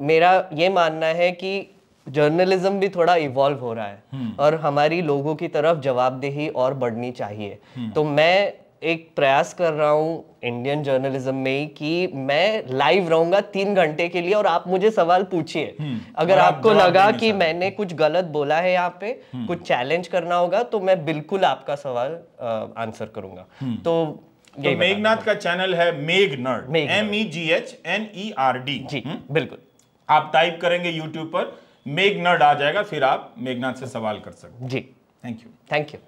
मेरा ये मानना है कि जर्नलिज्म भी थोड़ा इवॉल्व हो रहा है और हमारी लोगों की तरफ जवाबदेही और बढ़नी चाहिए। तो मैं एक प्रयास कर रहा हूँ इंडियन जर्नलिज्म में कि मैं लाइव रहूंगा 3 घंटे के लिए और आप मुझे सवाल पूछिए। अगर आपको लगा कि मैंने कुछ गलत बोला है, यहाँ पे कुछ चैलेंज करना होगा, तो मैं बिल्कुल आपका सवाल आंसर करूंगा। तो मेघनाद का चैनल है मेघनाद, MEGHNERD। जी बिल्कुल, आप टाइप करेंगे यूट्यूब पर मेघनाद आ जाएगा, फिर आप मेघनाद से सवाल कर सकते। जी, थैंक यू।